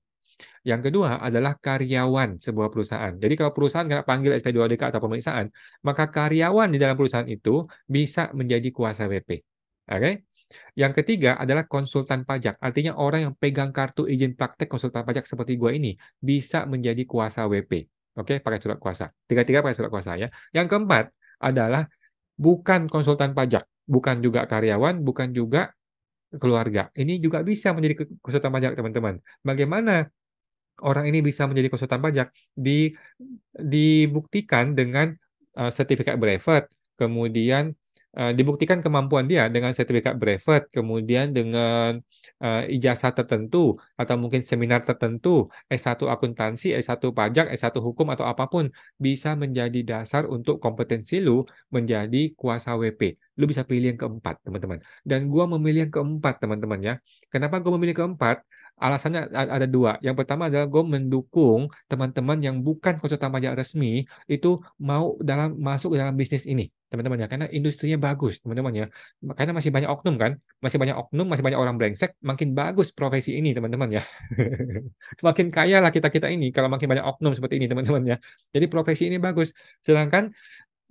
Yang kedua adalah karyawan sebuah perusahaan. Jadi kalau perusahaan kena panggil SP2DK atau pemeriksaan, maka karyawan di dalam perusahaan itu bisa menjadi kuasa WP. Oke? Yang ketiga adalah konsultan pajak. Artinya orang yang pegang kartu izin praktek konsultan pajak seperti gue ini bisa menjadi kuasa WP. Oke? Pakai surat kuasa. Tiga-tiga pakai surat kuasa ya. Yang keempat adalah bukan konsultan pajak, bukan juga karyawan, bukan juga keluarga. Ini juga bisa menjadi konsultan pajak, teman-teman. Bagaimana orang ini bisa menjadi konsultan pajak? Dibuktikan dengan sertifikat brevet, kemudian dibuktikan kemampuan dia dengan sertifikat brevet, kemudian dengan ijazah tertentu, atau mungkin seminar tertentu, S1 akuntansi, S1 pajak, S1 hukum, atau apapun, bisa menjadi dasar untuk kompetensi lu menjadi kuasa WP. Lu bisa pilih yang keempat, teman-teman. Dan gua memilih yang keempat, teman-teman ya. Kenapa gua memilih keempat? Alasannya ada 2. Yang pertama adalah gue mendukung teman-teman yang bukan konsultan pajak resmi itu mau masuk ke dalam bisnis ini, teman-teman ya. Karena industrinya bagus, teman-teman ya. Karena masih banyak oknum kan, masih banyak orang brengsek. Makin bagus profesi ini, teman-teman ya. Makin kaya lah kita-kita ini kalau makin banyak oknum seperti ini, teman-teman ya. Jadi profesi ini bagus. Sedangkan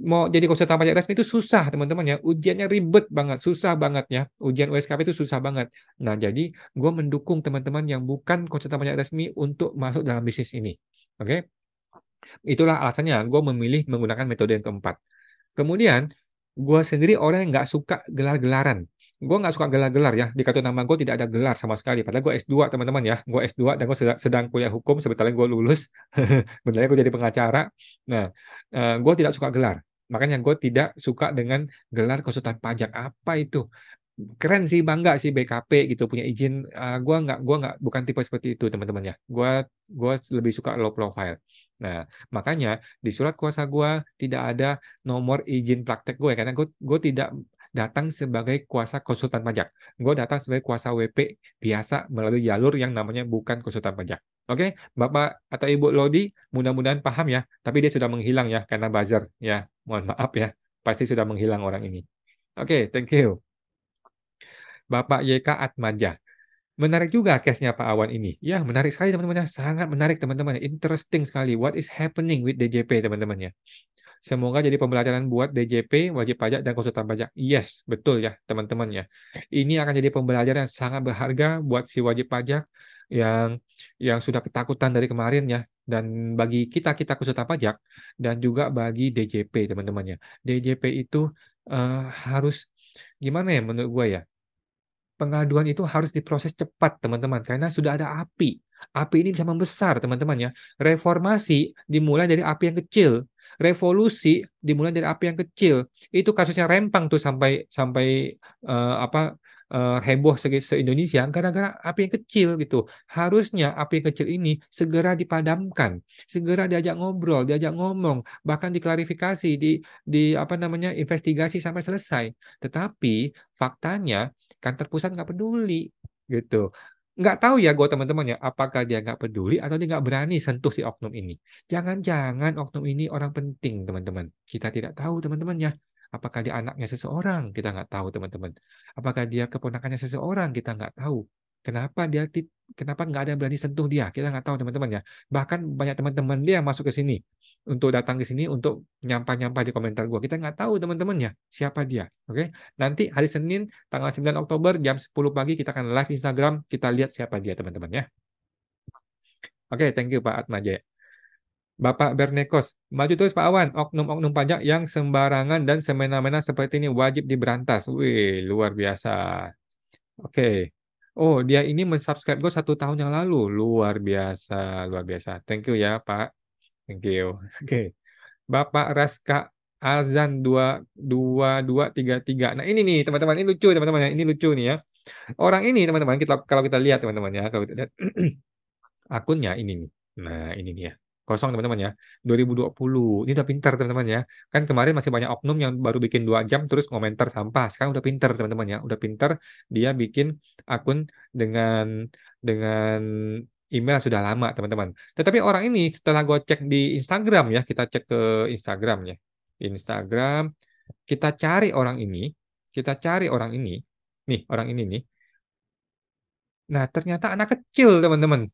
mau jadi konsultan pajak resmi itu susah, teman-teman ya. Ujiannya ribet banget, susah banget ya. Ujian USKP itu susah banget. Nah, jadi gue mendukung teman-teman yang bukan konsultan pajak resmi untuk masuk dalam bisnis ini. Oke? Itulah alasannya gue memilih menggunakan metode yang keempat. Kemudian, gue sendiri orang yang nggak suka gelar-gelaran. Gue nggak suka gelar-gelar ya. Di kartu nama gue tidak ada gelar sama sekali. Padahal gue S2, teman-teman ya. Gue S2 dan gue sedang kuliah hukum. Sebetulnya gue lulus. Benarnya gue jadi pengacara. Nah, gue tidak suka gelar. Makanya gue tidak suka dengan gelar konsultan pajak. Apa itu? Keren sih, bangga sih BKP gitu punya izin. Gue nggak bukan tipe seperti itu, teman-teman ya. Gue lebih suka low profile. Nah, makanya di surat kuasa gue tidak ada nomor izin praktek gue, karena gue tidak datang sebagai kuasa konsultan pajak. Gue datang sebagai kuasa WP biasa melalui jalur yang namanya bukan konsultan pajak. Oke, Bapak atau Ibu Lodi, mudah-mudahan paham ya. Tapi dia sudah menghilang ya karena buzzer ya. Mohon maaf ya, pasti sudah menghilang orang ini. Oke, thank you. Bapak YK Atmaja. Menarik juga case-nya Pak Awan ini. Ya, menarik sekali teman-teman ya. Sangat menarik teman-teman. Interesting sekali. What is happening with DJP, teman-teman ya. Semoga jadi pembelajaran buat DJP, wajib pajak, dan konsultan pajak. Yes, betul ya teman-teman ya. Ini akan jadi pembelajaran yang sangat berharga buat si wajib pajak yang sudah ketakutan dari kemarin ya. Dan bagi kita konsultan pajak, dan juga bagi DJP teman-teman ya. DJP itu harus, gimana ya menurut gue ya, pengaduan itu harus diproses cepat teman-teman, karena sudah ada api. Api ini bisa membesar, teman-teman ya. Reformasi dimulai dari api yang kecil. Revolusi dimulai dari api yang kecil. Itu kasusnya Rempang tuh sampai heboh se-Indonesia gara-gara api yang kecil gitu. Harusnya api yang kecil ini segera dipadamkan, segera diajak ngobrol, diajak ngomong, bahkan diklarifikasi, di investigasi sampai selesai. Tetapi faktanya kantor pusat nggak peduli gitu. Nggak tahu ya gue teman-teman ya, apakah dia nggak peduli atau dia nggak berani sentuh si oknum ini. Jangan-jangan oknum ini orang penting, teman-teman. Kita tidak tahu, teman-teman ya. Apakah dia anaknya seseorang? Kita nggak tahu, teman-teman. Apakah dia keponakannya seseorang? Kita nggak tahu. Kenapa nggak ada yang berani sentuh dia? Kita nggak tahu, teman-teman ya. Bahkan banyak teman-teman dia yang masuk ke sini untuk datang ke sini untuk nyampah-nyampah di komentar gua. Kita nggak tahu, teman-teman ya, siapa dia. Oke? Nanti hari Senin tanggal 9 Oktober jam 10 pagi kita akan live Instagram, kita lihat siapa dia, teman-teman ya. Oke, thank you Pak Atmajaya. Bapak Bernekos, maju terus Pak Awan, oknum-oknum pajak yang sembarangan dan semena-mena seperti ini wajib diberantas. Wih, luar biasa. Oke. Oh, dia ini mensubscribe gue 1 tahun yang lalu. Luar biasa, luar biasa. Thank you ya Pak. Thank you. Oke. Bapak Raska Azan 22233. Nah ini nih teman-teman, ini lucu teman-teman ya. Ini lucu nih ya. Orang ini teman-teman, kalau kita lihat teman-teman ya, kalau kita lihat akunnya ini nih. Nah ini nih ya. Kosong teman-teman ya, 2020 ini udah pinter teman-teman ya, kan kemarin masih banyak oknum yang baru bikin 2 jam terus komentar sampah, sekarang udah pinter teman-teman ya, udah pinter dia bikin akun dengan email sudah lama teman-teman. Tetapi orang ini setelah gue cek di Instagram ya, kita cek ke Instagram ya, Instagram kita cari orang ini, nih orang ini nih, nah ternyata anak kecil teman-teman.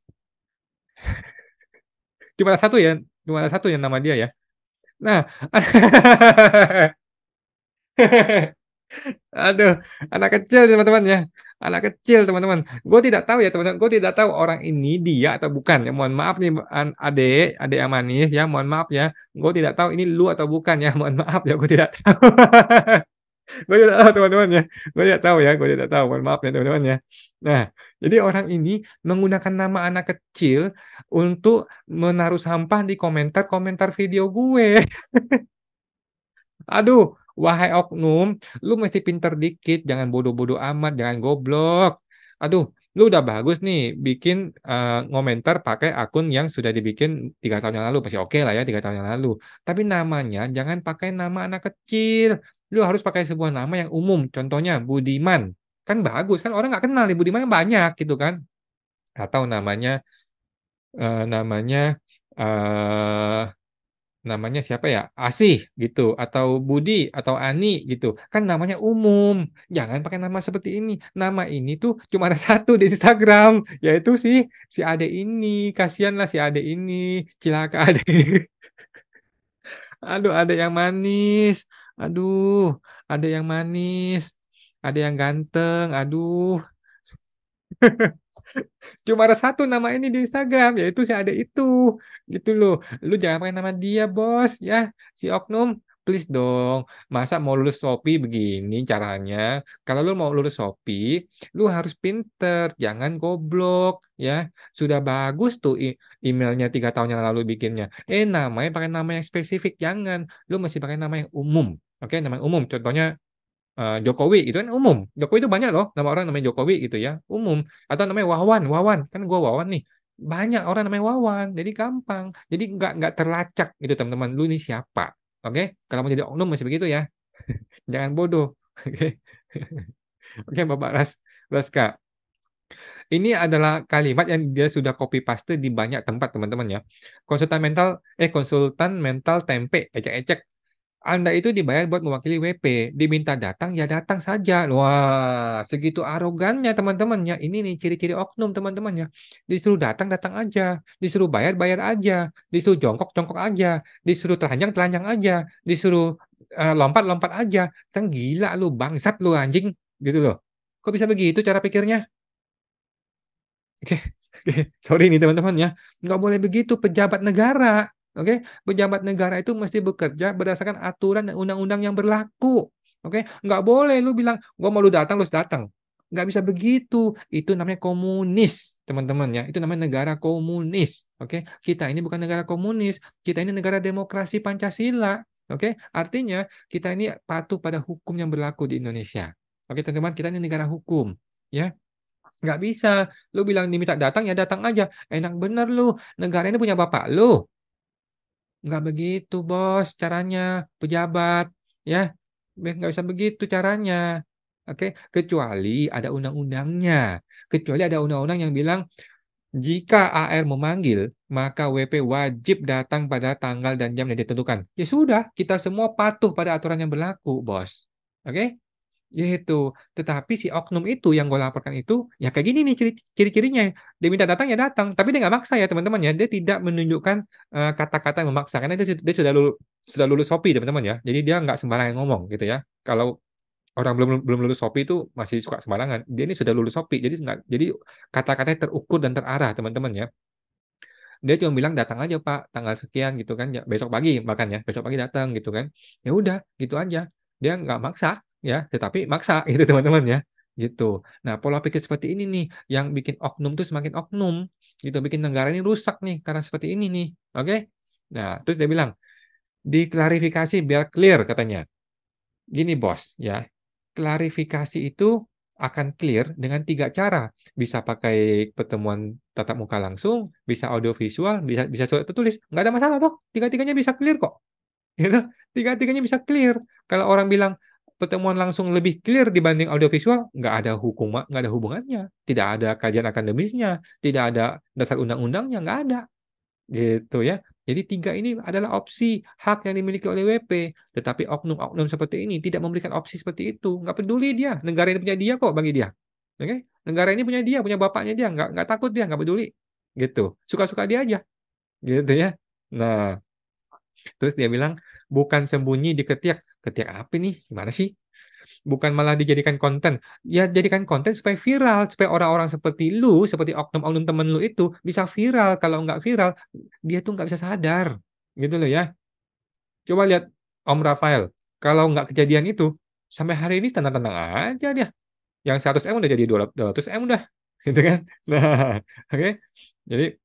Cuma ada satu yang nama dia ya. Nah, aduh, anak kecil teman-teman ya. Anak kecil teman-teman. Gue tidak tahu ya teman-teman. Gue tidak tahu orang ini dia atau bukan. Ya, mohon maaf nih adek yang manis ya. Mohon maaf ya. Gue tidak tahu ini lu atau bukan ya. Mohon maaf ya. Gue tidak tahu. Gue tidak tahu teman-teman ya. Gue tidak tahu ya. Gue tidak tahu. Mohon maaf ya teman-teman ya. Nah. Jadi orang ini menggunakan nama anak kecil untuk menaruh sampah di komentar-komentar video gue. Aduh, wahai oknum, lu mesti pinter dikit, jangan bodoh-bodoh amat, jangan goblok. Aduh, lu udah bagus nih bikin komentar pakai akun yang sudah dibikin 3 tahun yang lalu, pasti oke lah ya 3 tahun yang lalu. Tapi namanya jangan pakai nama anak kecil, lu harus pakai sebuah nama yang umum. Contohnya Budiman. Kan bagus, kan orang nggak kenal, Ibu Diman banyak gitu kan. Atau namanya siapa ya? Asih gitu, atau Budi, atau Ani gitu. Kan namanya umum, jangan pakai nama seperti ini. Nama ini tuh cuma ada satu di Instagram, yaitu si Ade ini. Kasianlah si Ade ini, cilaka Ade. Aduh, Ade yang manis. Aduh, Ade yang manis. Ada yang ganteng, aduh. Cuma ada satu nama ini di Instagram, yaitu si Ade itu. Gitu loh. Lu jangan pakai nama dia, bos. Ya, si oknum, please dong. Masa mau lulus SOP begini caranya? Kalau lu mau lulus SOP, lu harus pinter. Jangan goblok. Ya, sudah bagus tuh emailnya 3 tahun yang lalu bikinnya. Namanya pakai nama yang spesifik. Jangan. Lu mesti pakai nama yang umum. Oke, nama yang umum. Contohnya, Jokowi itu kan umum. Jokowi itu banyak loh nama orang namanya Jokowi gitu ya, umum. Atau namanya Wawan, kan gua Wawan nih. Banyak orang namanya Wawan, jadi gampang. Jadi nggak terlacak gitu teman-teman. Lu ini siapa? Oke? Kalau mau jadi oknum masih begitu ya. Jangan bodoh. Oke. Oke, Bapak Raska. Ini adalah kalimat yang dia sudah copy paste di banyak tempat teman-teman ya. Konsultan mental tempe ecek-ecek. Anda itu dibayar buat mewakili WP, diminta datang ya datang saja. Wah, segitu arogannya teman-temannya. Ini nih ciri-ciri oknum teman-temannya. Disuruh datang aja, disuruh bayar aja, disuruh jongkok aja, disuruh telanjang aja, disuruh lompat aja. Kan gila lu, bangsat lu anjing, gitu loh. Kok bisa begitu cara pikirnya? Oke. Sorry nih teman-teman ya. Nggak boleh begitu pejabat negara. Oke, pejabat negara itu mesti bekerja berdasarkan aturan dan undang-undang yang berlaku. Oke, nggak boleh lu bilang, gua mau lu datang. Nggak bisa begitu. Itu namanya komunis, teman-teman ya. Itu namanya negara komunis. Oke, kita ini bukan negara komunis. Kita ini negara demokrasi Pancasila. Oke, artinya kita ini patuh pada hukum yang berlaku di Indonesia. Oke, teman-teman, kita ini negara hukum, ya. Nggak bisa. Lu bilang diminta datang, ya datang aja. Enak bener lu. Negara ini punya bapak lu. Nggak begitu, bos, caranya pejabat, ya. Nggak bisa begitu caranya. Oke, kecuali ada undang-undangnya. Kecuali ada undang-undang yang bilang jika AR memanggil, maka WP wajib datang pada tanggal dan jam yang ditentukan. Ya sudah, kita semua patuh pada aturan yang berlaku, bos. Oke? Gitu. Tetapi si oknum itu yang gue laporkan itu, ya kayak gini nih ciri-cirinya. Dia minta datang, ya datang. Tapi dia nggak maksa ya, teman-teman. Ya. Dia tidak menunjukkan kata-kata yang memaksa. Karena dia sudah lulus HOPI, teman-teman ya. Jadi dia nggak sembarangan ngomong gitu ya. Kalau orang belum lulus SOP itu masih suka sembarangan. Dia ini sudah lulus SOP, jadi kata-katanya terukur dan terarah, teman-teman ya. Dia cuma bilang datang aja Pak, tanggal sekian gitu kan, ya, besok pagi bahkan ya, besok pagi datang gitu kan. Ya udah, gitu aja. Dia nggak maksa ya, tetapi maksa gitu teman-teman ya. Gitu. Nah, pola pikir seperti ini nih yang bikin oknum tuh semakin oknum, gitu bikin negara ini rusak nih karena seperti ini nih. Oke? Nah, terus dia bilang diklarifikasi biar clear katanya. Gini bos ya. Klarifikasi itu akan clear dengan 3 cara. Bisa pakai pertemuan tatap muka langsung, bisa audio visual, bisa surat tertulis. Nggak ada masalah toh. 3-3-nya bisa clear kok. Gitu? 3-3-nya bisa clear. Kalau orang bilang pertemuan langsung lebih clear dibanding audio visual, nggak ada hukum, nggak ada hubungannya. Tidak ada kajian akademisnya, tidak ada dasar undang-undangnya, nggak ada. Gitu ya. Jadi 3 ini adalah opsi hak yang dimiliki oleh WP. Tetapi oknum-oknum seperti ini tidak memberikan opsi seperti itu. Nggak peduli dia. Negara ini punya dia kok bagi dia. Okay? Negara ini punya dia, punya bapaknya dia. Nggak takut dia, nggak peduli. Gitu. Suka-suka dia aja. Gitu ya. Nah, terus dia bilang, bukan sembunyi di ketiak. Ketiak apa nih? Gimana sih? Bukan malah dijadikan konten. Ya jadikan konten supaya viral. Supaya orang-orang seperti lu, seperti oknum-oknum temen lu itu bisa viral. Kalau nggak viral, dia tuh nggak bisa sadar. Gitu loh ya. Coba lihat Om Rafael. Kalau nggak kejadian itu, sampai hari ini tenang-tenang aja dia. Yang 100M udah jadi 200M udah. Gitu kan? Nah, oke. Jadi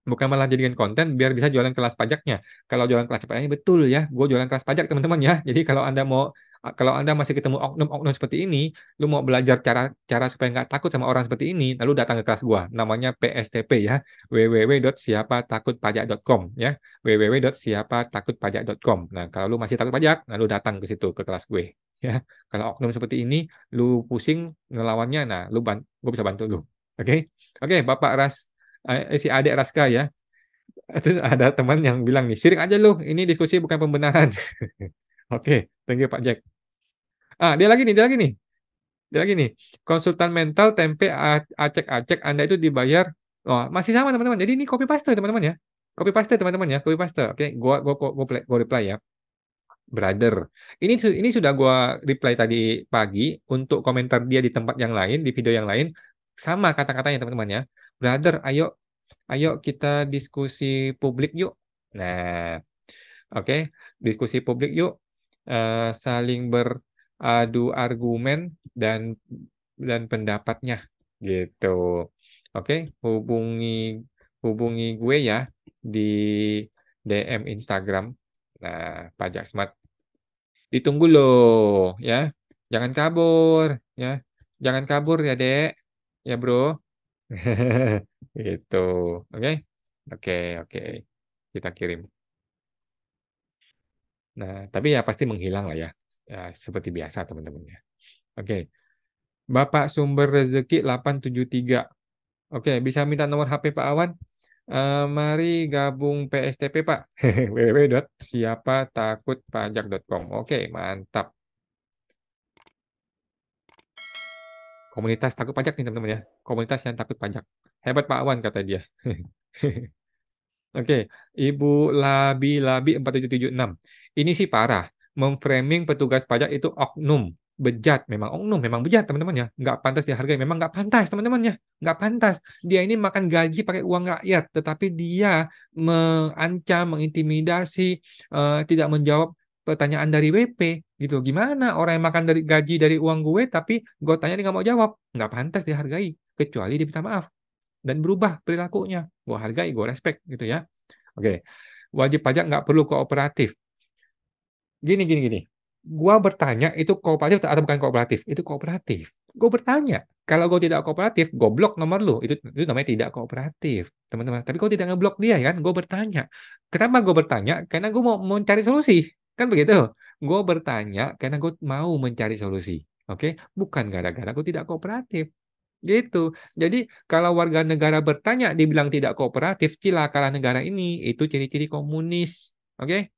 bukan malah jadikan konten biar bisa jualan kelas pajaknya. Kalau jualan kelas pajaknya betul ya, gue jualan kelas pajak teman-teman ya. Jadi kalau anda masih ketemu oknum-oknum seperti ini, lu mau belajar cara supaya nggak takut sama orang seperti ini, lalu datang ke kelas gue. Namanya PSTP ya, www.siapatakutpajak.com ya, www.siapatakutpajak.com. Nah kalau lu masih takut pajak, lalu datang ke situ ke kelas gue. Ya, kalau oknum seperti ini, lu pusing ngelawannya, nah lu gue bisa bantu lu. Oke, oke, Bapak Ras. Si adik Raska ya. Terus ada teman yang bilang nih, sirik aja lu, ini diskusi bukan pembenaran. Oke, thank you Pak Jack. Ah, dia lagi nih. Konsultan mental tempe acek-acek Anda itu dibayar. Oh, masih sama teman-teman. Jadi ini copy paste teman-teman ya. Copy paste. Oke, gua reply ya. Brother, ini sudah gua reply tadi pagi untuk komentar dia di tempat yang lain, di video yang lain. Sama kata-katanya teman-teman ya. Brother, ayo kita diskusi publik yuk. Nah, oke, diskusi publik yuk. Saling beradu argumen dan pendapatnya, gitu. Oke, hubungi gue ya di DM Instagram. Nah, Pajak Smart. Ditunggu loh, ya. Jangan kabur, ya. Jangan kabur ya dek, ya bro. Gitu, oke, kita kirim. Nah, tapi ya pasti menghilang lah ya, ya seperti biasa teman-temannya. Oke, Bapak Sumber Rezeki 873. Oke, bisa minta nomor HP Pak Awan? Mari gabung PSTP Pak. www.siapatakutpajak.com. Oke, mantap. Komunitas takut pajak nih teman-teman ya. Komunitas yang takut pajak. Hebat Pak Awan kata dia. Oke, Ibu Labi-Labi 4776. Ini sih parah. Memframing petugas pajak itu oknum. Bejat. Memang oknum. Memang bejat teman-teman ya. Nggak pantas dihargai. Memang nggak pantas teman-teman ya. Nggak pantas. Dia ini makan gaji pakai uang rakyat. Tetapi dia mengancam, mengintimidasi, tidak menjawab pertanyaan dari WP gitu. Gimana orang yang makan dari gaji dari uang gue tapi gue tanya dia nggak mau jawab, nggak pantas dihargai kecuali dia minta maaf dan berubah perilakunya. Gue hargai, gue respect gitu ya. Oke, wajib pajak nggak perlu kooperatif. Gini. Gue bertanya itu kooperatif atau bukan kooperatif? Itu kooperatif. Gue bertanya. Kalau gue tidak kooperatif, gue blok nomor lu. Itu namanya tidak kooperatif, teman-teman. Tapi gue tidak ngeblok dia kan, gue bertanya. Kenapa gue bertanya? Karena gue mau mencari solusi. Kan begitu? Gue bertanya karena gue mau mencari solusi. Oke? Bukan gara-gara gue tidak kooperatif. Gitu. Jadi, kalau warga negara bertanya dibilang tidak kooperatif, cilakalah negara ini. Itu ciri-ciri komunis. Oke?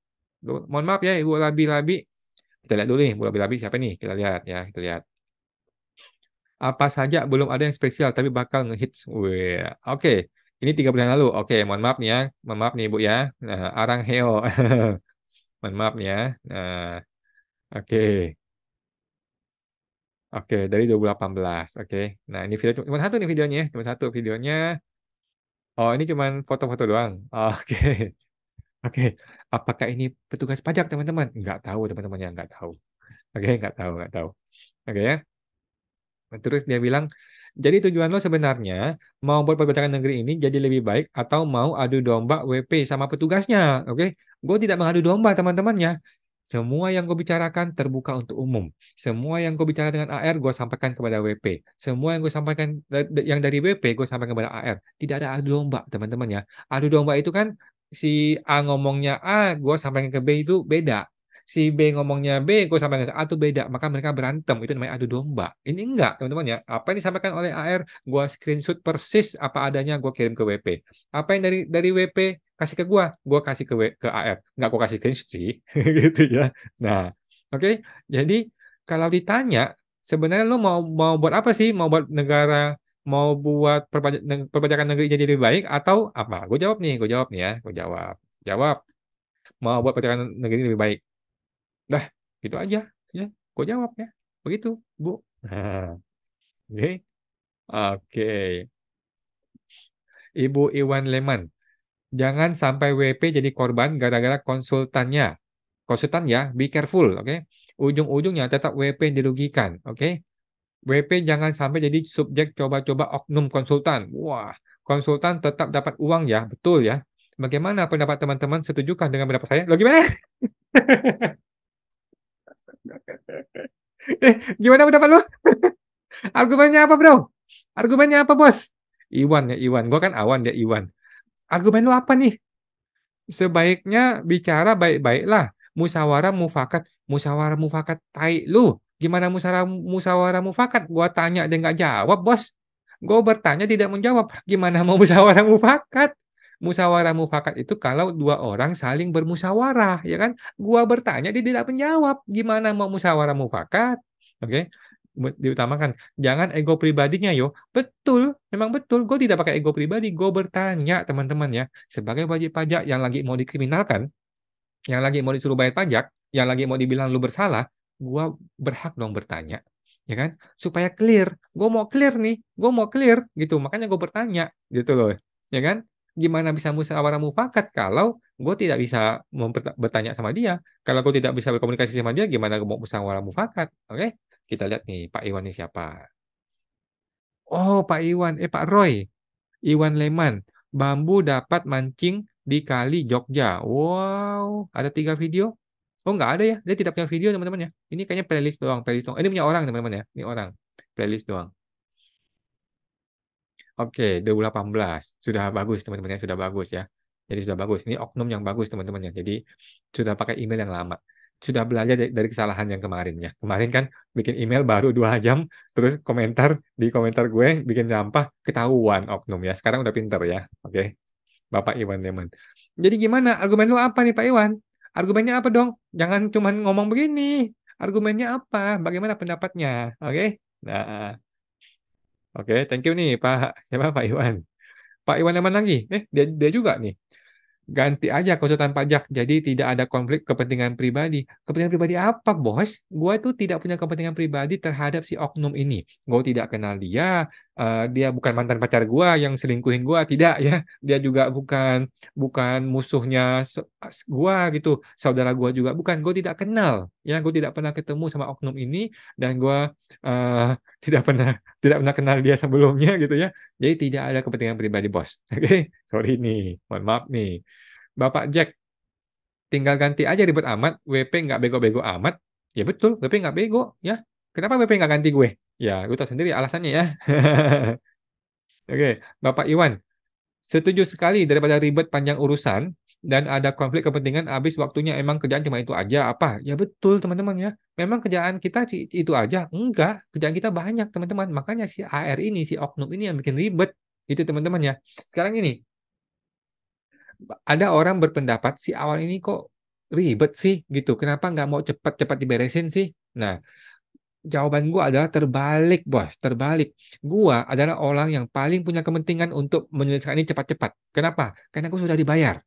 Mohon maaf ya, Ibu Labi-Labi. Kita lihat dulu nih, Ibu Labi-Labi siapa nih? Kita lihat ya, kita lihat. Apa saja belum ada yang spesial tapi bakal ngehits. Oke, ini 3 bulan lalu. Oke, mohon maaf nih Ibu ya. Nah, Arang Heo. Mohon maaf ya. Nah, oke, dari 2018. Oke. Nah, ini video cuma satu nih videonya, Oh, ini cuma foto-foto doang. Oke. Oke, apakah ini petugas pajak, teman-teman? Nggak tahu, teman-teman, ya, nggak tahu. Oke, nggak tahu. Oke ya. Terus dia bilang, jadi tujuan lo sebenarnya mau buat perpajakan negeri ini jadi lebih baik atau mau adu domba WP sama petugasnya, oke? Gue tidak mengadu domba, teman-temannya. Semua yang gue bicarakan terbuka untuk umum. Semua yang gue bicara dengan AR gue sampaikan kepada WP. Semua yang gue sampaikan yang dari WP gue sampaikan kepada AR. Tidak ada adu domba, teman-temannya. Adu domba itu kan si A ngomongnya A, gue sampaikan ke B itu beda. Si B ngomongnya B, gue sampaikan ke A itu beda. Maka mereka berantem. Itu namanya adu domba. Ini enggak, teman-teman ya. Apa yang disampaikan oleh AR, gue screenshot persis apa adanya, gue kirim ke WP. Apa yang dari WP kasih ke gue kasih ke AR. Enggak, gue kasih screenshot sih. Gitu ya. Nah, oke. Jadi, kalau ditanya, sebenarnya lo mau buat apa sih? Mau buat negara, mau buat perpajakan negeri jadi lebih baik, atau apa? Gue jawab. Jawab. Mau buat perpajakan negeri lebih baik. Dah, gitu aja. Ya, gue jawab ya. Begitu, Bu. Nah. Oke. Ibu Iwan Leman. Jangan sampai WP jadi korban gara-gara konsultannya. Konsultan ya, be careful, oke? Ujung-ujungnya tetap WP yang dirugikan, oke? WP jangan sampai jadi subjek coba-coba oknum konsultan. Wah, konsultan tetap dapat uang ya, betul ya. Bagaimana pendapat teman-teman? Setujukah dengan pendapat saya? Loh, gimana? Gimana pendapat lu? Argumennya apa, bro? Argumennya apa, bos? Iwan. Gue kan Awan, dia Iwan. Argumen lu apa nih? Sebaiknya bicara baik-baiklah. Musyawarah mufakat tai lu. Gimana musyawarah mufakat? Gue tanya dia nggak jawab, bos. Gue bertanya tidak menjawab. Gimana mau musyawarah mufakat? Musyawarah mufakat itu kalau 2 orang saling bermusyawarah, ya kan? Gua bertanya dia tidak menjawab. Gimana mau musyawarah mufakat? Oke. Diutamakan. Jangan ego pribadinya, yo. Betul, memang betul. Gue tidak pakai ego pribadi. Gue bertanya, teman-teman ya. Sebagai wajib pajak yang lagi mau dikriminalkan, yang lagi mau disuruh bayar pajak, yang lagi mau dibilang lu bersalah, gua berhak dong bertanya, ya kan? Supaya clear. Gue mau clear nih. Gue mau clear gitu. Makanya gue bertanya, gitu loh. Ya kan? Gimana bisa musyawarah mufakat kalau gue tidak bisa bertanya sama dia? Kalau gue tidak bisa berkomunikasi sama dia, gimana gue mau musyawarah mufakat? Oke, kita lihat nih Pak Iwan ini siapa? Oh, Pak Iwan, Pak Roy. Iwan Leman, bambu dapat mancing di Kali Jogja. Wow, ada 3 video? Oh, nggak ada ya? Dia tidak punya video, teman-teman ya. Ini kayaknya playlist doang. Ini punya orang, teman-teman ya. Ini orang, playlist doang. Oke, 2018. Sudah bagus, teman-teman. Sudah bagus, ya. Jadi sudah bagus. Ini oknum yang bagus, teman-teman. Jadi sudah pakai email yang lama. Sudah belajar dari kesalahan yang kemarin, ya. Kemarin kan bikin email baru 2 jam, terus komentar di komentar gue, bikin sampah, ketahuan oknum, ya. Sekarang udah pinter, ya. Oke. Bapak Iwan Leman. Jadi gimana? Argumen lu apa nih, Pak Iwan? Argumennya apa dong? Jangan cuma ngomong begini. Argumennya apa? Bagaimana pendapatnya? Oke? Nah. Oke, thank you nih Pak. Siapa Pak Iwan? Pak Iwan Leman lagi. Dia juga nih. Ganti aja konsultan pajak. Jadi tidak ada konflik kepentingan pribadi. Kepentingan pribadi apa, bos? Gua tuh tidak punya kepentingan pribadi terhadap si oknum ini. Gua tidak kenal dia. dia bukan mantan pacar gue yang selingkuhin gue, tidak ya, dia juga bukan musuhnya gue gitu, saudara gue juga bukan, gue tidak kenal ya, gue tidak pernah ketemu sama oknum ini dan gue tidak pernah kenal dia sebelumnya gitu ya. Jadi tidak ada kepentingan pribadi, bos. Oke, sorry nih, mohon maaf nih, Bapak Jack. Tinggal ganti aja ribet amat, WP nggak bego-bego amat. Ya betul, WP nggak bego ya. Kenapa WP nggak ganti gue? Ya, gue tahu sendiri alasannya ya. Oke, Bapak Iwan. Setuju sekali, daripada ribet panjang urusan dan ada konflik kepentingan, habis waktunya emang kerjaan cuma itu aja apa? Ya betul, teman-teman ya. Memang kerjaan kita itu aja? Enggak, kerjaan kita banyak, teman-teman. Makanya si AR ini, si oknum ini yang bikin ribet. Itu teman-teman ya. Sekarang ini, ada orang berpendapat si awal ini kok ribet sih gitu. Kenapa nggak mau cepat-cepat diberesin sih? Nah, jawaban gue adalah terbalik, bos. Terbalik. Gue adalah orang yang paling punya kepentingan untuk menyelesaikan ini cepat-cepat. Kenapa? Karena gue sudah dibayar.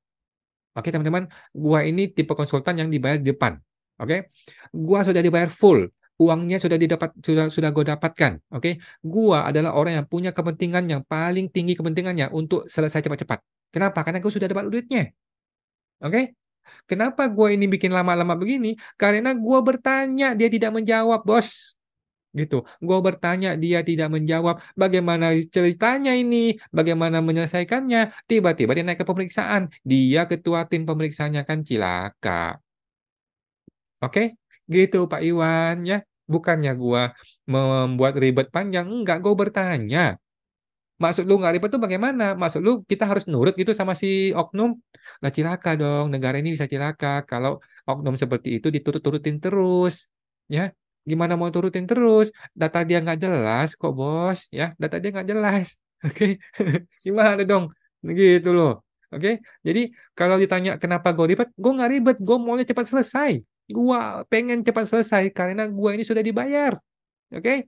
Oke, teman-teman. Gue ini tipe konsultan yang dibayar di depan. Oke. Gue sudah dibayar full. Uangnya sudah gue dapatkan. Oke. Gue adalah orang yang punya kepentingan yang paling tinggi kepentingannya untuk selesai cepat-cepat. Kenapa? Karena gue sudah dapat duitnya. Oke. Kenapa gue ini bikin lama-lama begini? Karena gue bertanya, dia tidak menjawab, bos. Gitu. Gue bertanya, dia tidak menjawab. Bagaimana ceritanya ini? Bagaimana menyelesaikannya? Tiba-tiba dia naik ke pemeriksaan. Dia ketua tim pemeriksaannya, kan cilaka. Oke? Gitu, Pak Iwan. Ya. Bukannya gue membuat ribet panjang. Enggak, gue bertanya. Maksud lu nggak ribet tuh bagaimana? Maksud lu kita harus nurut gitu sama si oknum? Nah, cilaka dong, negara ini bisa cilaka kalau oknum seperti itu diturut-turutin terus, ya. Gimana mau turutin terus? Data dia nggak jelas kok, bos, ya. Data dia nggak jelas, oke? Gimana dong? Gitu loh, oke? Jadi kalau ditanya kenapa gue ribet, gue nggak ribet, gue maunya cepat selesai. Gue pengen cepat selesai karena gue ini sudah dibayar, oke?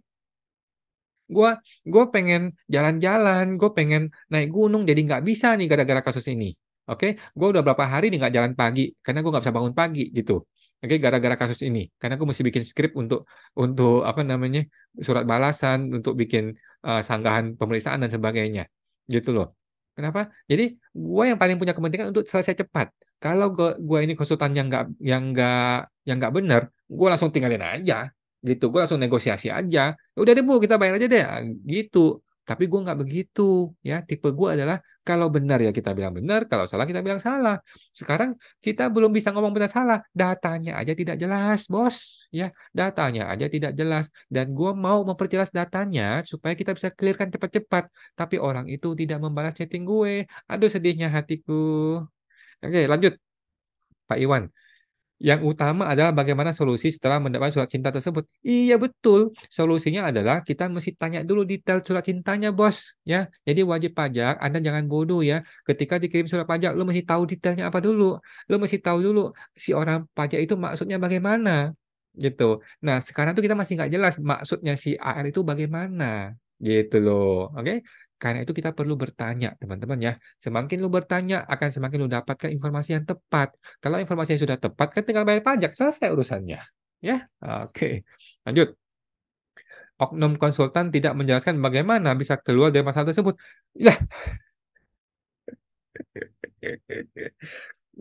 Gue pengen jalan-jalan, gue pengen naik gunung, jadi nggak bisa nih gara-gara kasus ini. Oke, gue udah berapa hari nih nggak jalan pagi, karena gue nggak bisa bangun pagi gitu. Oke, gara-gara kasus ini, karena gue mesti bikin skrip untuk apa namanya surat balasan, untuk bikin sanggahan pemeriksaan dan sebagainya, gitu loh. Kenapa? Jadi gue yang paling punya kepentingan untuk selesai cepat. Kalau gue ini konsultan yang nggak benar, gue langsung tinggalin aja. Gitu, gue langsung negosiasi aja. Udah deh, Bu, kita bayar aja deh. Gitu. Tapi gue nggak begitu. Ya, tipe gue adalah kalau benar ya kita bilang benar, kalau salah kita bilang salah. Sekarang kita belum bisa ngomong benar salah. Datanya aja tidak jelas, bos. Ya, datanya aja tidak jelas. Dan gue mau memperjelas datanya supaya kita bisa clearkan cepat-cepat. Tapi orang itu tidak membalas chatting gue. Aduh, sedihnya hatiku. Oke, lanjut. Pak Iwan. Yang utama adalah bagaimana solusi setelah mendapat surat cinta tersebut. Iya betul, solusinya adalah kita mesti tanya dulu detail surat cintanya, bos. Ya, jadi wajib pajak, Anda jangan bodoh ya. Ketika dikirim surat pajak, lu mesti tahu detailnya apa dulu. Lu mesti tahu dulu si orang pajak itu maksudnya bagaimana, gitu. Nah, sekarang tuh kita masih nggak jelas maksudnya si AR itu bagaimana, gitu loh. Oke? Karena itu kita perlu bertanya, teman-teman ya. Semakin lu bertanya, akan semakin lu dapatkan informasi yang tepat. Kalau informasinya sudah tepat, kan tinggal bayar pajak, selesai urusannya. Ya, oke. Lanjut. Oknum konsultan tidak menjelaskan bagaimana bisa keluar dari masalah tersebut. Ya.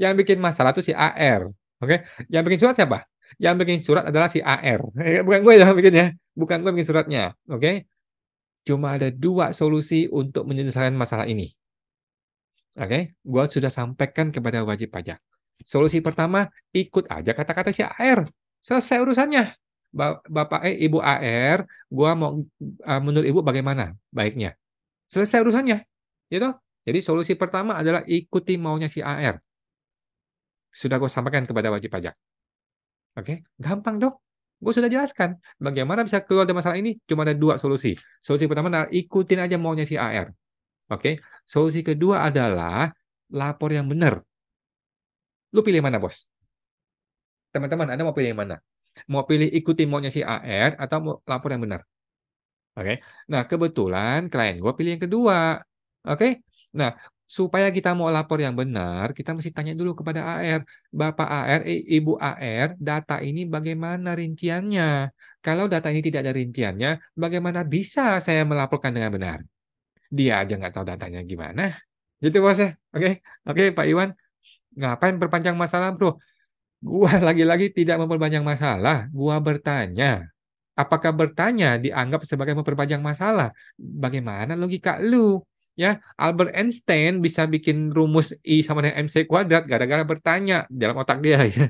Yang bikin masalah itu si AR. Oke. Yang bikin surat siapa? Yang bikin surat adalah si AR. Bukan gue yang bikin ya. Bukan gue bikin suratnya. Oke. Cuma ada dua solusi untuk menyelesaikan masalah ini. Oke, gue sudah sampaikan kepada wajib pajak. Solusi pertama, ikut aja kata-kata si AR. Selesai urusannya. Bapak, Ibu AR, gue mau menurut Ibu bagaimana baiknya. Selesai urusannya. Gitu? Jadi solusi pertama adalah ikuti maunya si AR. Sudah gue sampaikan kepada wajib pajak. Oke, gampang dong. Gue sudah jelaskan bagaimana bisa keluar dari masalah ini. Cuma ada dua solusi. Solusi pertama adalah ikutin aja maunya si AR. Oke. Solusi kedua adalah lapor yang benar. Lu pilih mana, bos? Teman-teman, Anda mau pilih yang mana? Mau pilih ikutin maunya si AR atau mau lapor yang benar? Oke. Nah, kebetulan klien gue pilih yang kedua. Oke. Nah, supaya kita mau lapor yang benar, kita mesti tanya dulu kepada AR. Bapak AR, Ibu AR, data ini bagaimana rinciannya? Kalau data ini tidak ada rinciannya, bagaimana bisa saya melaporkan dengan benar? Dia aja nggak tahu datanya gimana. Gitu bos ya. Oke, Pak Iwan. Ngapain perpanjang masalah, bro? Gua lagi-lagi tidak memperpanjang masalah. Gua bertanya. Apakah bertanya dianggap sebagai memperpanjang masalah? Bagaimana logika lu? Ya, Albert Einstein bisa bikin rumus I = mc² gara-gara bertanya dalam otak dia. Ya.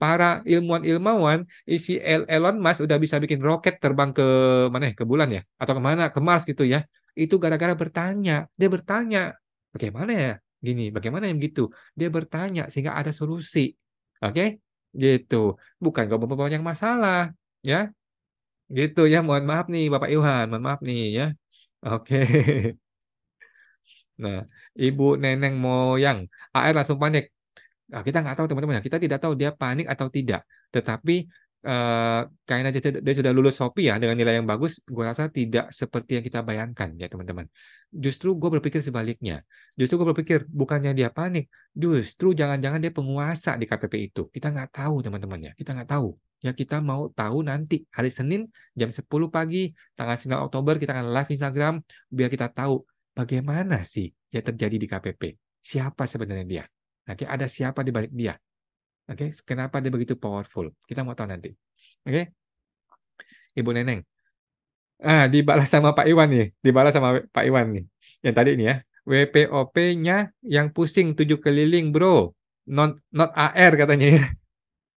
Para ilmuwan-ilmuwan, isi Elon Musk udah bisa bikin roket terbang ke mana? Ke bulan ya? Atau kemana? Ke Mars gitu ya? Itu gara-gara bertanya. Dia bertanya, bagaimana ya? Gini, bagaimana yang gitu? Dia bertanya sehingga ada solusi. Oke? Gitu. Bukan gak memperpanjang masalah, ya? Gitu ya. Mohon maaf nih, Bapak Iwan. Mohon maaf nih ya. Oke. Nah, ibu neneng moyang AR langsung panik. Nah, kita nggak tahu teman-teman. Kita tidak tahu dia panik atau tidak. Tetapi karena dia sudah lulus HOPI ya dengan nilai yang bagus, gue rasa tidak seperti yang kita bayangkan ya teman-teman. Justru gue berpikir sebaliknya. Justru gue berpikir bukannya dia panik, justru jangan-jangan dia penguasa di KPP itu. Kita nggak tahu teman-teman ya. Kita nggak tahu. Ya kita mau tahu nanti hari Senin jam 10 pagi tanggal 9 Oktober kita akan live Instagram biar kita tahu bagaimana sih yang terjadi di KPP. Siapa sebenarnya dia? Oke, ada siapa di balik dia? Oke, kenapa dia begitu powerful? Kita mau tahu nanti. Oke. Ibu Neneng. Ah, dibalas sama Pak Iwan nih. Dibalas sama Pak Iwan nih. Yang tadi ini ya. WPOP-nya yang pusing 7 keliling, Bro. Not AR katanya ya.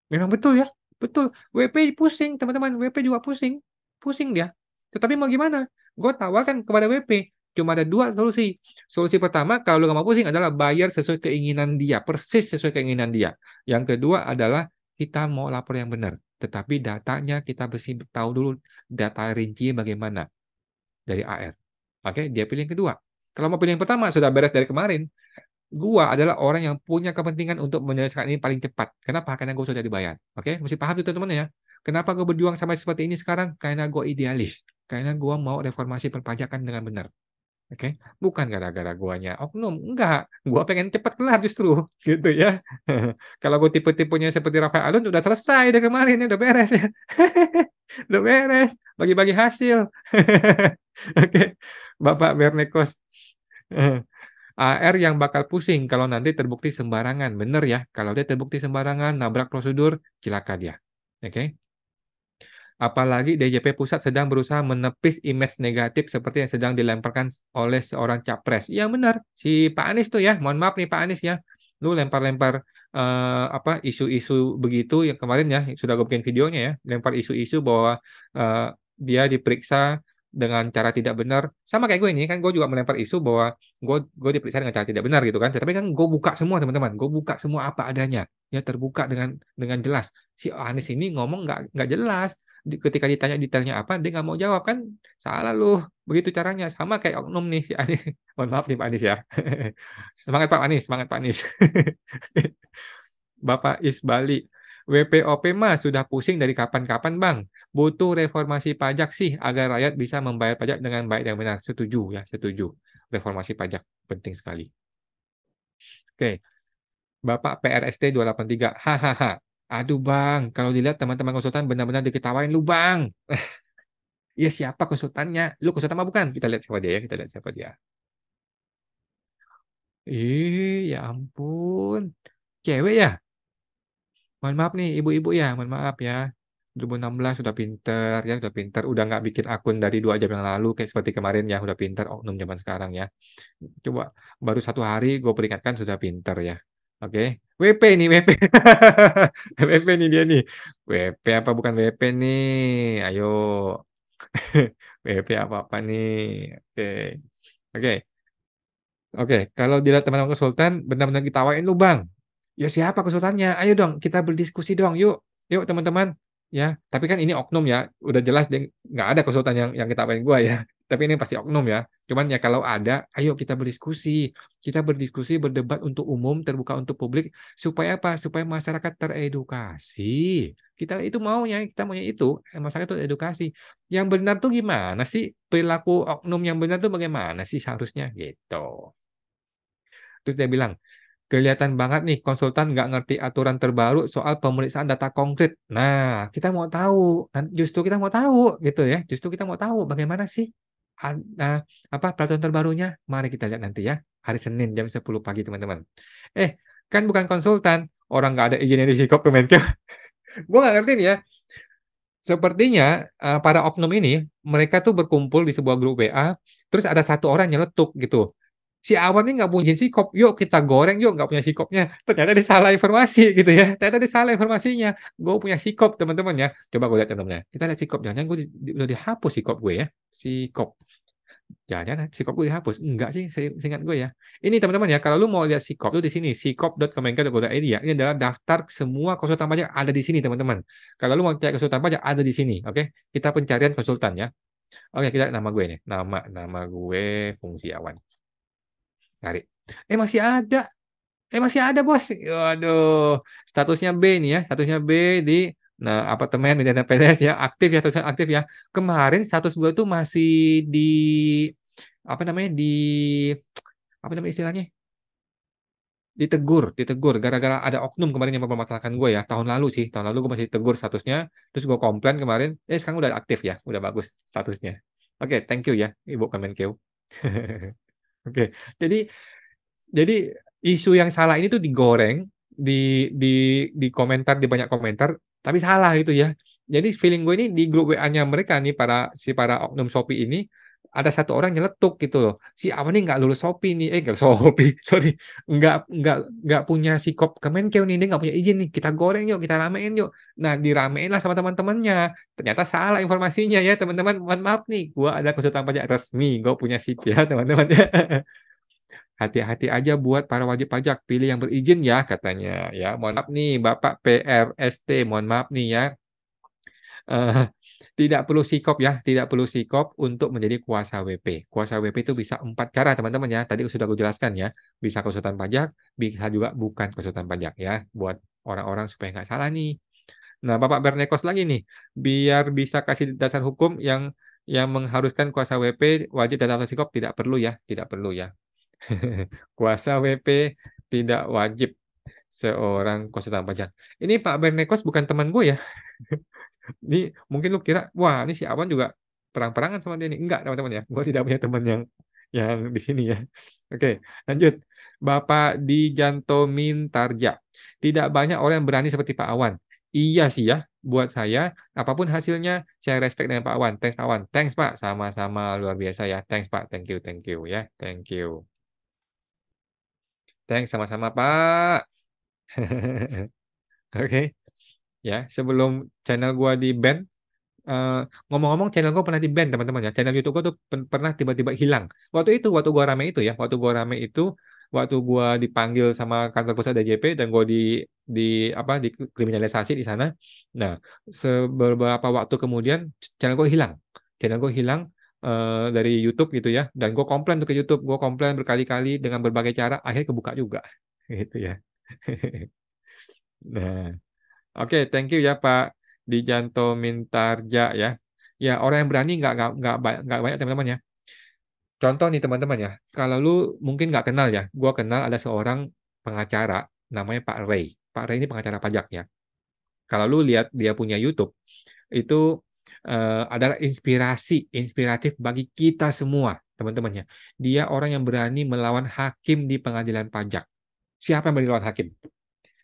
Memang betul ya. Betul, WP pusing, teman-teman. WP juga pusing. Pusing dia. Tetapi mau gimana? Gue tawarkan kepada WP. Cuma ada dua solusi. Solusi pertama, kalau lu gak mau pusing, adalah bayar sesuai keinginan dia. Persis sesuai keinginan dia. Yang kedua adalah, kita mau lapor yang benar. Tetapi datanya kita mesti tahu dulu data rinci bagaimana. Dari AR. Oke, dia pilih yang kedua. Kalau mau pilih yang pertama, sudah beres dari kemarin. Gua adalah orang yang punya kepentingan untuk menyelesaikan ini paling cepat. Kenapa? Karena gue sudah dibayar. Oke? Mesti paham itu teman-teman ya. Kenapa gue berjuang sampai seperti ini sekarang? Karena gue idealis. Karena gue mau reformasi perpajakan dengan benar. Oke? Bukan gara-gara guanya oknum. Enggak. Gue pengen cepat kelar justru. Gitu ya. Kalau gue tipe-tipenya seperti Rafael Alun, udah selesai dari kemarin. Ya. Udah beres ya. Udah beres. Bagi-bagi hasil. Oke? Bapak Bernekos. AR yang bakal pusing kalau nanti terbukti sembarangan. Bener ya, kalau dia terbukti sembarangan, nabrak prosedur, cilaka dia. Oke. Apalagi DJP Pusat sedang berusaha menepis image negatif seperti yang sedang dilemparkan oleh seorang capres. Yang benar, si Pak Anies tuh ya, mohon maaf nih Pak Anies ya, lu lempar-lempar isu-isu begitu yang kemarin ya, sudah gue bikin videonya ya, lempar isu-isu bahwa dia diperiksa dengan cara tidak benar, sama kayak gue ini kan gue juga melempar isu bahwa gue diperiksa dengan cara tidak benar gitu kan, tapi kan gue buka semua teman-teman, gue buka semua apa adanya, ya terbuka dengan jelas. Si Anies ini ngomong nggak jelas, ketika ditanya detailnya apa dia nggak mau jawab kan, salah lu, begitu caranya, sama kayak oknum nih si Anies. Mohon maaf nih Pak Anies ya, semangat Pak Anies, semangat Pak Anies. Bapak Isbali. WPOP mah sudah pusing dari kapan-kapan bang. Butuh reformasi pajak sih agar rakyat bisa membayar pajak dengan baik dan benar. Setuju ya, setuju. Reformasi pajak penting sekali. Oke. Bapak PRST 283. Hahaha. Aduh bang, kalau dilihat teman-teman konsultan benar-benar diketawain lu bang. Ya siapa konsultannya? Lu konsultan mah bukan? Kita lihat siapa dia ya, kita lihat siapa dia. Ih, ya ampun. Cewek ya? Mohon maaf nih ibu-ibu ya, mohon maaf ya. 2016 sudah pinter ya, sudah pinter. Udah nggak bikin akun dari 2 jam yang lalu kayak seperti kemarin ya, udah pinter oknum zaman sekarang ya. Coba baru 1 hari gue peringatkan sudah pinter ya. Oke, WP nih WP. WP nih dia nih. WP apa bukan WP nih? Ayo. WP apa nih? Oke. Oke. Oke, kalau dilihat teman-teman konsultan benar-benar ditawain lu, Bang. Ya siapa konsultannya? Ayo dong, kita berdiskusi dong. Yuk teman-teman. Ya, tapi kan ini oknum ya. Udah jelas nggak ada konsultan yang kita apain gua ya. Tapi ini pasti oknum ya. Cuman ya kalau ada, ayo kita berdiskusi. Kita berdiskusi, berdebat untuk umum, terbuka untuk publik. Supaya apa? Supaya masyarakat teredukasi. Kita itu maunya, itu. Masyarakat itu edukasi. Yang benar tuh gimana sih? Perilaku oknum yang benar tuh bagaimana sih seharusnya? Gitu. Terus dia bilang, Kelihatan banget nih konsultan nggak ngerti aturan terbaru soal pemeriksaan data konkret. Nah, kita mau tahu, justru kita mau tahu gitu ya. Justru kita mau tahu bagaimana sih apa peraturan terbarunya. Mari kita lihat nanti ya, hari Senin jam 10 pagi teman-teman. Kan bukan konsultan, orang nggak ada izinnya di Sikop Kemenkeu. Gue nggak ngerti nih ya. Sepertinya para oknum ini mereka tuh berkumpul di sebuah grup WA, terus ada satu orang nyeletuk gitu. Si Awan ini nggak punya izin Sikop, yuk kita goreng yuk, nggak punya Sikopnya. Ternyata dia salah informasi gitu ya. Ternyata dia salah informasinya. Gue punya Sikop teman-teman ya. Coba gue lihat teman-teman. Kita lihat Sikop. Jangan-jangan gue udah dihapus Sikop gue ya. Sikop. Jangan-jangan Sikop gue dihapus. Enggak sih, seingat gue ya. Ini teman-teman ya, kalau lu mau lihat Sikop lu di sini, sikop.kemenkeu.go.id ya. Ini adalah daftar semua konsultan pajak ada di sini teman-teman. Kalau lu mau cari konsultan pajak ada di sini, oke? Kita pencarian konsultan ya. Oke, kita lihat nama gue nih. Nama gue Fungsi Awan. Cari. Masih ada. Masih ada, Bos. Waduh. Statusnya B nih ya. Statusnya B di apartemen media PPS ya. Aktif ya, statusnya aktif ya. Kemarin status gue tuh masih di istilahnya? Ditegur gara-gara ada oknum kemarin yang mempermasalahkan gue ya. Tahun lalu gue masih ditegur statusnya. Terus gue komplain kemarin, sekarang udah aktif ya. Udah bagus statusnya. Oke, thank you ya, Ibu Kemenkeu. Oke, jadi isu yang salah ini tuh digoreng di komentar, di banyak komentar, tapi salah gitu ya. Jadi feeling gue ini di grup WA-nya mereka nih para oknum Shopee ini ada satu orang nyeletuk gitu loh. Si Awan ini nggak lulus Shopee nih, sorry, nggak punya Sikop Kemenkeu nih, dia nggak punya izin nih. Kita goreng yuk, kita ramein yuk. Nah diramein lah sama teman-temannya. Ternyata salah informasinya ya teman-teman. Maaf nih, gue ada konsultan pajak resmi, gue punya Sikop ya teman-teman. Hati-hati aja buat para wajib pajak, pilih yang berizin ya katanya. Ya mohon maaf nih Bapak PRST, mohon maaf nih ya. Tidak perlu Sikop ya, tidak perlu Sikop untuk menjadi kuasa WP. Kuasa WP itu bisa 4 cara teman-teman ya. Tadi sudah aku jelaskan ya. Bisa konsultan pajak, bisa juga bukan konsultan pajak ya. Buat orang-orang supaya nggak salah nih. Nah Bapak Bernekos lagi nih, biar bisa kasih dasar hukum yang mengharuskan kuasa WP wajib daftar Sikop tidak perlu ya, tidak perlu ya. Kuasa WP tidak wajib seorang konsultan pajak. Ini Pak Bernekos bukan teman gue ya. Ini mungkin lu kira, wah ini si Awan juga perang-perangan sama dia nih. Enggak teman-teman ya, gue tidak punya teman yang di sini ya. Oke, lanjut. Bapak Dijantomin Tarja. Tidak banyak orang yang berani seperti Pak Awan. Iya sih ya, buat saya, apapun hasilnya, saya respect dengan Pak Awan. Thanks Pak Awan. Thanks Pak, sama-sama luar biasa ya. Thanks Pak, thank you ya. Thank you. Thanks sama-sama Pak. Oke. Ya, sebelum channel gua di ban, ngomong-ngomong channel gua pernah di ban teman-teman ya. Channel YouTube gua tuh pernah tiba-tiba hilang. Waktu gua rame itu ya, waktu gua dipanggil sama kantor pusat DJP dan gua di kriminalisasi di sana. Nah, beberapa waktu kemudian channel gua hilang. Channel gua hilang dari YouTube gitu ya. Dan gua komplain tuh ke YouTube, gua komplain berkali-kali dengan berbagai cara, akhirnya kebuka juga. Gitu ya. Nah, oke, thank you ya Pak Dijanto Mintarja ya. Ya orang yang berani nggak banyak teman-teman ya. Contoh nih teman-teman ya. Kalau lu mungkin nggak kenal ya. Gua kenal ada seorang pengacara namanya Pak Ray. Pak Ray ini pengacara pajak ya. Kalau lu lihat dia punya YouTube itu adalah inspiratif bagi kita semua teman-temannya. Dia orang yang berani melawan hakim di pengadilan pajak. Siapa yang berani melawan hakim?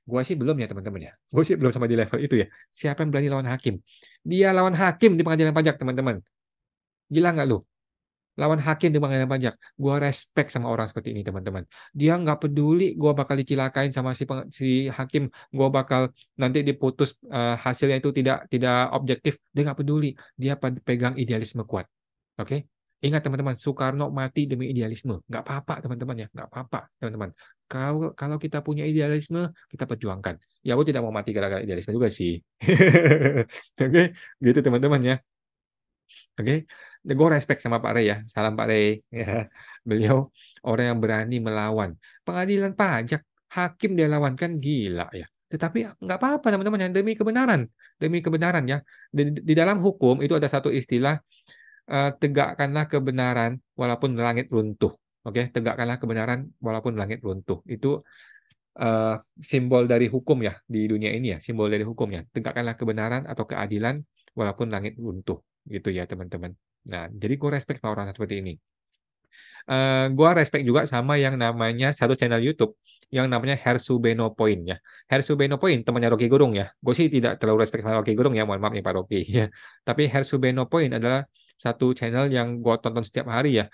Gue sih belum ya teman-teman ya. Gue sih belum sama di level itu ya. Siapa yang berani lawan hakim? Dia lawan hakim di pengadilan pajak teman-teman. Gila nggak lu? Lawan hakim di pengadilan pajak. Gue respect sama orang seperti ini teman-teman. Dia nggak peduli gue bakal dicilakain sama si hakim. Gue bakal nanti diputus hasilnya itu tidak objektif. Dia nggak peduli. Dia pegang idealisme kuat. Oke? Ingat teman-teman, Soekarno mati demi idealisme. Nggak apa-apa teman-teman ya, nggak apa-apa teman-teman. Kalau kita punya idealisme, kita perjuangkan. Ya, aku tidak mau mati gara-gara idealisme juga sih. Oke, gitu teman-teman ya. Oke, gue respect sama Pak Ray ya. Salam Pak Ray. Ya. Beliau orang yang berani melawan. Pengadilan pajak, hakim dia lawan kan gila ya. Tetapi nggak apa-apa teman-teman ya, demi kebenaran ya. Di dalam hukum itu ada satu istilah. Tegakkanlah kebenaran walaupun langit runtuh. Oke, tegakkanlah kebenaran walaupun langit runtuh. Itu simbol dari hukum ya di dunia ini ya, simbol dari hukum ya. Tegakkanlah kebenaran atau keadilan walaupun langit runtuh gitu ya teman-teman. Nah, jadi gue respect sama orang seperti ini. Gue respect juga sama yang namanya satu channel YouTube yang namanya Hersubeno Point ya. Hersubeno Point temannya Rocky Gerung ya. Gue sih tidak terlalu respect sama Rocky Gerung ya, mohon maaf nih Pak Rocky ya. Tapi Hersubeno Point adalah satu channel yang gue tonton setiap hari ya.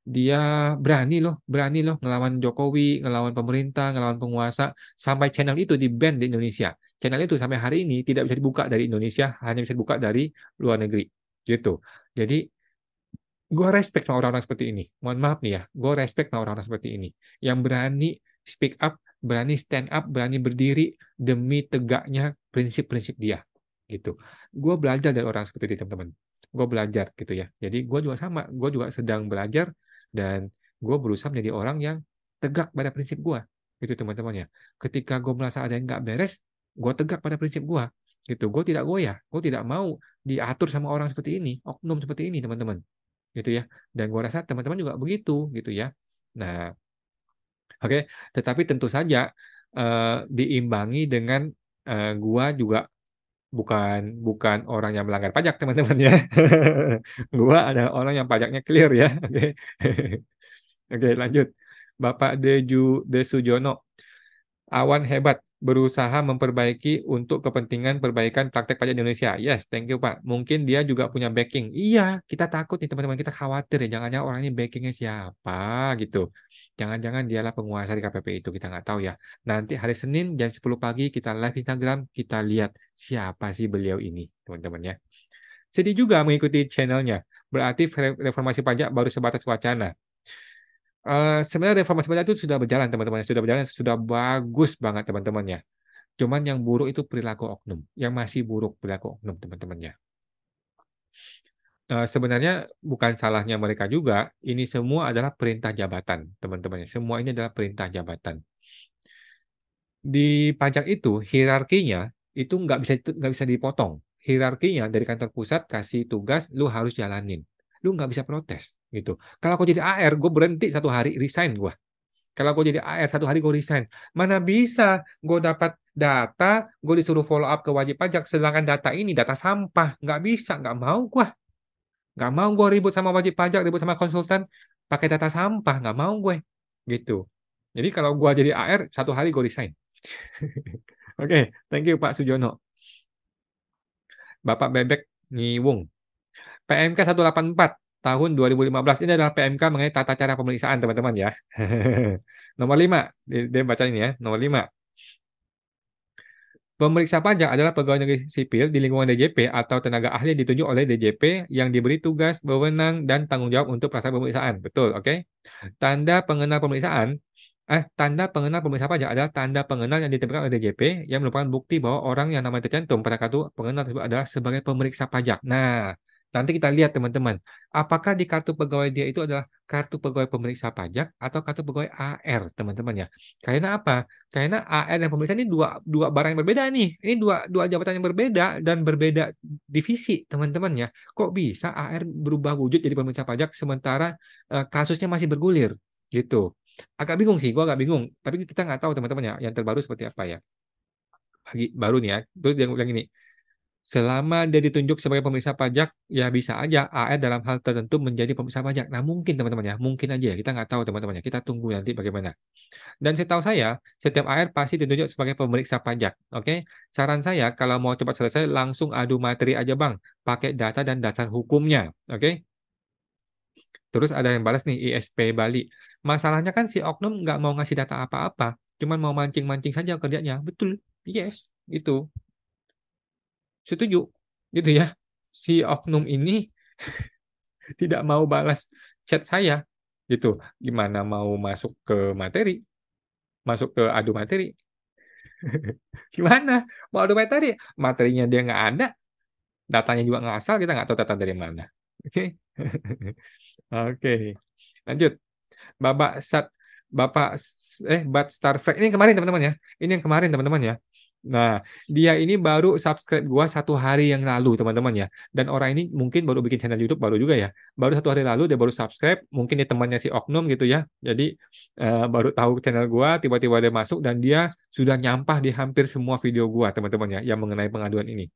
Dia berani loh ngelawan Jokowi, ngelawan pemerintah, ngelawan penguasa, sampai channel itu di-ban di Indonesia. Channel itu sampai hari ini tidak bisa dibuka dari Indonesia, hanya bisa dibuka dari luar negeri gitu. Jadi gue respect sama orang-orang seperti ini. Mohon maaf nih ya, gue respect sama orang-orang seperti ini. Yang berani speak up, berani stand up, berani berdiri demi tegaknya prinsip-prinsip dia. Gitu. Gue belajar dari orang seperti itu, teman-teman. Gue belajar gitu ya. Jadi gue juga sama, gue juga sedang belajar dan gue berusaha menjadi orang yang tegak pada prinsip gue. Gitu teman-teman ya. Ketika gue merasa ada yang nggak beres, gue tegak pada prinsip gue. Gitu. Gue tidak goyah, gue tidak mau diatur sama orang seperti ini, oknum seperti ini, teman-teman. Gitu ya, dan gue rasa teman-teman juga begitu gitu ya. Nah, oke, tetapi tentu saja diimbangi dengan gue juga bukan orang yang melanggar pajak teman-teman ya. Gue adalah orang yang pajaknya clear ya. Oke, oke lanjut, Bapak Desujono, Awan hebat. Berusaha memperbaiki untuk kepentingan perbaikan praktek pajak di Indonesia. Yes, thank you Pak. Mungkin dia juga punya backing. Iya, kita takut nih teman-teman, kita khawatir ya. Jangan-jangan orang ini backingnya siapa gitu. Jangan-jangan dialah penguasa di KPP itu, kita nggak tahu ya. Nanti hari Senin jam 10 pagi kita live Instagram, kita lihat siapa sih beliau ini teman-teman ya. Sedih juga mengikuti channelnya. Berarti reformasi pajak baru sebatas wacana. Sebenarnya reformasi pajak itu sudah berjalan teman-teman, sudah bagus banget teman-temannya. Cuman yang buruk itu perilaku oknum, yang masih buruk perilaku oknum teman-temannya. Sebenarnya bukan salahnya mereka juga, ini semua adalah perintah jabatan teman-temannya. Semua ini adalah perintah jabatan. Di pajak itu hierarkinya itu nggak bisa dipotong. Hierarkinya dari kantor pusat kasih tugas, lu harus jalanin. Lu nggak bisa protes gitu. Kalau aku jadi AR, gue berhenti satu hari, resign gue. Kalau aku jadi AR satu hari, gue resign. Mana bisa gue dapat data, gue disuruh follow up ke wajib pajak, sedangkan data ini data sampah, nggak bisa, nggak mau gue. Nggak mau gue ribut sama wajib pajak, ribut sama konsultan, pakai data sampah, nggak mau gue. Gitu. Jadi kalau gue jadi AR, satu hari gue resign. Oke, thank you Pak Sujono. Bapak Bebek Nyiwung. PMK 184 tahun 2015 ini adalah PMK mengenai tata cara pemeriksaan teman-teman ya. Nomor 5, dia baca ini ya, nomor 5. Pemeriksa pajak adalah pegawai negeri sipil di lingkungan DJP atau tenaga ahli ditunjuk oleh DJP yang diberi tugas, wewenang dan tanggung jawab untuk pelaksanaan pemeriksaan. Betul, oke. Tanda pengenal pemeriksa pajak adalah tanda pengenal yang ditempelkan oleh DJP yang merupakan bukti bahwa orang yang namanya tercantum pada kartu pengenal tersebut adalah sebagai pemeriksa pajak. Nah, nanti kita lihat teman-teman, apakah di kartu pegawai dia itu adalah kartu pegawai pemeriksa pajak atau kartu pegawai AR teman-teman ya. Karena apa? Karena AR dan pemeriksa ini dua barang yang berbeda nih. Ini dua jabatan yang berbeda dan berbeda divisi teman-teman ya. Kok bisa AR berubah wujud jadi pemeriksa pajak sementara kasusnya masih bergulir gitu? Agak bingung sih, gue agak bingung. Tapi kita nggak tahu teman-teman ya, yang terbaru seperti apa ya. Baru nih ya, terus dia bilang gini, selama dia ditunjuk sebagai pemeriksa pajak, ya bisa aja AR dalam hal tertentu menjadi pemeriksa pajak. Nah mungkin teman-teman ya, mungkin aja ya, kita nggak tahu teman-teman ya, kita tunggu nanti bagaimana. Dan setahu saya, setiap AR pasti ditunjuk sebagai pemeriksa pajak, oke? Saran saya, kalau mau cepat selesai, langsung adu materi aja bang, pakai data dan dasar hukumnya, oke? Terus ada yang balas nih, ISP Bali. Masalahnya kan si oknum nggak mau ngasih data apa-apa, cuman mau mancing-mancing saja kerjanya. Betul, yes, itu. Setuju, gitu ya. Si oknum ini tidak mau balas chat saya, gitu. Gimana mau masuk ke materi? Masuk ke adu materi? Gimana? Mau adu materi? Materinya dia nggak ada, datanya juga nggak asal, kita nggak tahu data dari mana. Oke, okay. Okay. Lanjut, Bapak Starfleck ini kemarin teman-teman ya, Nah, dia ini baru subscribe gua 1 hari yang lalu, teman-teman ya. Dan orang ini mungkin baru bikin channel YouTube baru juga ya. Baru 1 hari lalu dia baru subscribe, mungkin dia temannya si Oknum gitu ya. Jadi baru tahu channel gua, tiba-tiba dia masuk dan dia sudah nyampah di hampir semua video gua, teman-teman ya, yang mengenai pengaduan ini.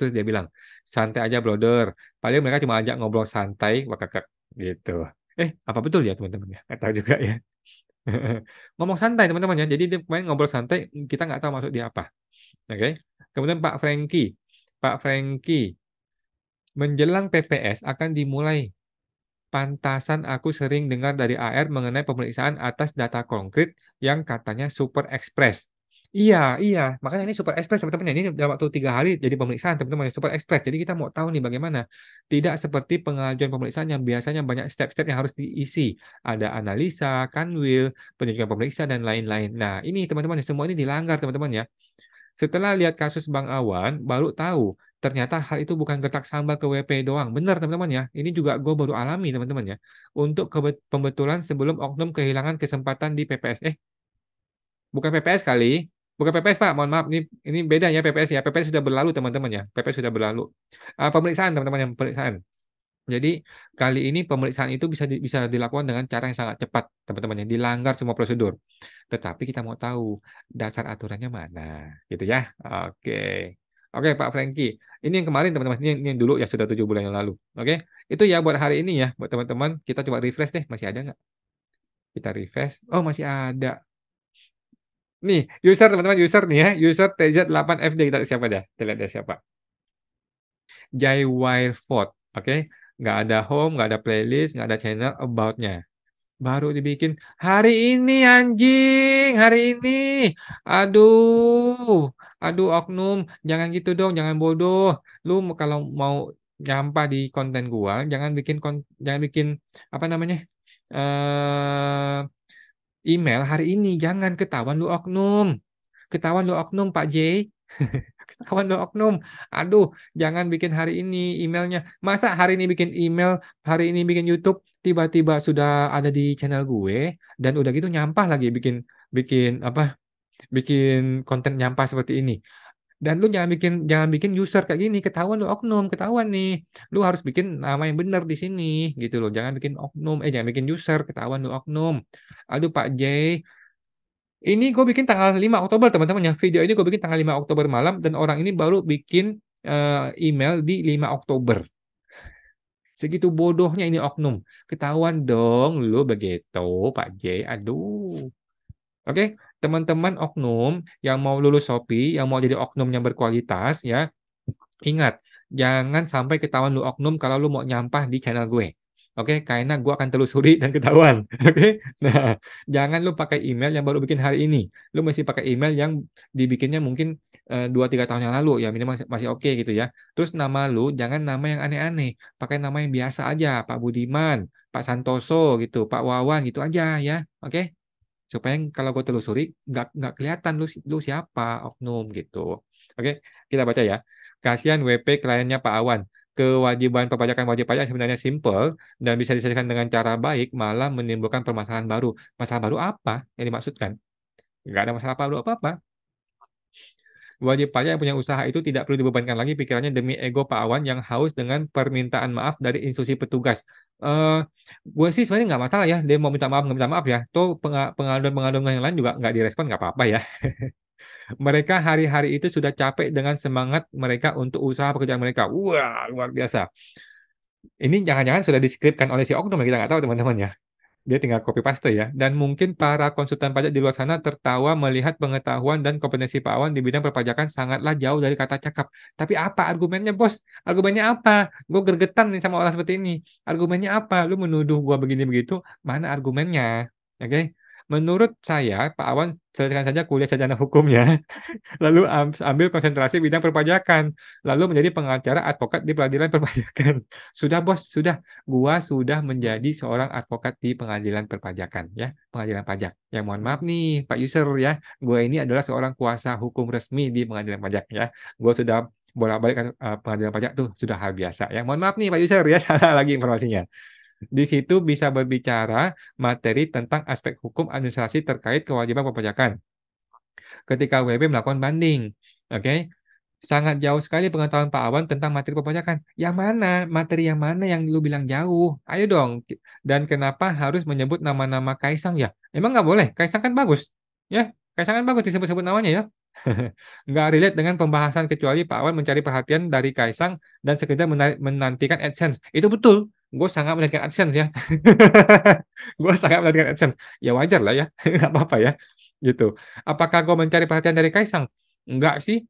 Terus dia bilang, "Santai aja, brother." Paling mereka cuma ajak ngobrol santai, wakakak gitu. Apa betul ya, teman-teman ya? Nggak tahu juga ya. Ngomong santai teman-teman ya, jadi dia main ngobrol santai, kita nggak tahu maksud dia apa. Oke. Kemudian Pak Franky, menjelang PPS akan dimulai. Pantasan aku sering dengar dari AR mengenai pemeriksaan atas data konkret yang katanya super express. Iya, makanya ini super express teman-teman. Ini dalam waktu 3 hari jadi pemeriksaan teman-teman, super express. Jadi kita mau tahu nih bagaimana. Tidak seperti pengajuan pemeriksaan yang biasanya banyak step-step yang harus diisi. Ada analisa, kanwil, penunjukan pemeriksa dan lain-lain. Nah, ini teman-teman semua ini dilanggar teman-teman ya. Setelah lihat kasus Bang Awan, baru tahu ternyata hal itu bukan gertak sambal ke WP doang. Benar teman-teman ya. Ini juga gue baru alami teman-teman ya. Untuk pembetulan sebelum oknum kehilangan kesempatan di PPS. Bukan PPS kali. Bukan PPS, Pak. Mohon maaf, ini beda ya PPS ya. PPS sudah berlalu, teman-teman ya. PPS sudah berlalu. Pemeriksaan, teman-teman ya, pemeriksaan. Jadi, kali ini pemeriksaan itu bisa dilakukan dengan cara yang sangat cepat, teman-teman ya. Dilanggar semua prosedur. Tetapi kita mau tahu dasar aturannya mana, gitu ya. Oke, Pak Franky. Ini yang kemarin, teman-teman. Ini yang dulu ya, sudah 7 bulan yang lalu. Oke. Itu ya buat hari ini ya, buat teman-teman. Kita coba refresh deh, masih ada nggak? Kita refresh. Oh, masih ada. Nih, user teman-teman, user nih ya, user TJ8FD, kita lihat siapa dah, kita lihat dah siapa. Jai Wireford, oke, nggak ada home, nggak ada playlist, nggak ada channel about-nya. Baru dibikin hari ini anjing, hari ini. Aduh oknum, jangan gitu dong, jangan bodoh. Lu kalau mau nyampah di konten gua, jangan bikin apa namanya? Email hari ini, jangan ketahuan lu oknum Pak J. Ketahuan lu oknum, aduh jangan bikin hari ini emailnya, masa hari ini bikin email, hari ini bikin YouTube, tiba-tiba sudah ada di channel gue dan udah gitu nyampah lagi bikin konten nyampah seperti ini. Dan lu jangan bikin user kayak gini, ketahuan lu oknum, ketahuan nih. Lu harus bikin nama yang benar di sini gitu loh. Jangan bikin user ketahuan lu oknum. Aduh Pak J. Ini gue bikin tanggal 5 Oktober teman-teman ya. Video ini gue bikin tanggal 5 Oktober malam dan orang ini baru bikin email di 5 Oktober. Segitu bodohnya ini oknum. Ketahuan dong lu begitu Pak J. Aduh. Oke. Teman-teman oknum yang mau lulus SOPI, yang mau jadi oknum yang berkualitas ya, ingat, jangan sampai ketahuan lu oknum kalau lu mau nyampah di channel gue. Oke, karena gue akan telusuri dan ketahuan. Oke. Nah, jangan lu pakai email yang baru bikin hari ini. Lu mesti pakai email yang dibikinnya mungkin 2-3 tahun yang lalu ya, minimal masih oke gitu ya. Terus nama lu jangan nama yang aneh-aneh, pakai nama yang biasa aja, Pak Budiman, Pak Santoso gitu, Pak Wawan gitu aja ya. Oke. Supaya kalau gue telusuri nggak kelihatan lu siapa oknum gitu. Oke, kita baca ya. Kasihan WP kliennya Pak Awan. Kewajiban perpajakan wajib pajak sebenarnya simple dan bisa diselesaikan dengan cara baik, malah menimbulkan permasalahan baru. Masalah baru apa yang dimaksudkan? Nggak ada masalah baru apa-apa. Wajib pajak yang punya usaha itu tidak perlu dibebankan lagi pikirannya demi ego Pak Awan yang haus dengan permintaan maaf dari institusi petugas. Gue sih sebenarnya nggak masalah ya, dia mau minta maaf nggak minta maaf ya, tuh pengaduan yang lain juga nggak direspon nggak apa-apa ya. Mereka hari-hari itu sudah capek dengan semangat mereka untuk usaha pekerjaan mereka. Wah luar biasa. Ini jangan-jangan sudah diskripkan oleh si oknum, kita nggak tahu teman-teman ya. Dia tinggal copy paste ya. Dan mungkin para konsultan pajak di luar sana tertawa melihat pengetahuan dan kompetensi Pak Awan di bidang perpajakan sangatlah jauh dari kata cakap. Tapi apa argumennya, Bos? Argumennya apa? Gue gergetan nih sama orang seperti ini. Argumennya apa? Lu menuduh gue begini begitu, mana argumennya? Oke. Menurut saya, Pak Awan selesaikan saja kuliah sarjana hukumnya, lalu ambil konsentrasi bidang perpajakan, lalu menjadi pengacara advokat di pengadilan perpajakan. Sudah Bos, sudah. Gua sudah menjadi seorang advokat di pengadilan perpajakan, ya, pengadilan pajak. Yang mohon maaf nih, Pak User ya, gua ini adalah seorang kuasa hukum resmi di pengadilan pajak, ya. Gua sudah bolak-balik pengadilan pajak tuh sudah hal biasa. Ya, mohon maaf nih Pak User ya, salah lagi informasinya. Di situ bisa berbicara materi tentang aspek hukum administrasi terkait kewajiban perpajakan. ketika WP melakukan banding. Oke, okay? Sangat jauh sekali pengetahuan Pak Awan tentang materi perpajakan. Yang mana? Materi yang mana yang lu bilang jauh? Ayo dong. Dan kenapa harus menyebut nama-nama Kaisang ya? Emang nggak boleh? Kaisang kan bagus. Ya, Kaisang kan bagus disebut-sebut namanya ya. Nggak relate dengan pembahasan kecuali Pak Awan mencari perhatian dari Kaisang dan sekedar menantikan AdSense. Itu betul. Gue sangat menantikan AdSense ya. Gue sangat menantikan AdSense. Ya wajar lah ya. Nggak apa-apa ya. Gitu. Apakah gue mencari perhatian dari Kaisang? Enggak sih,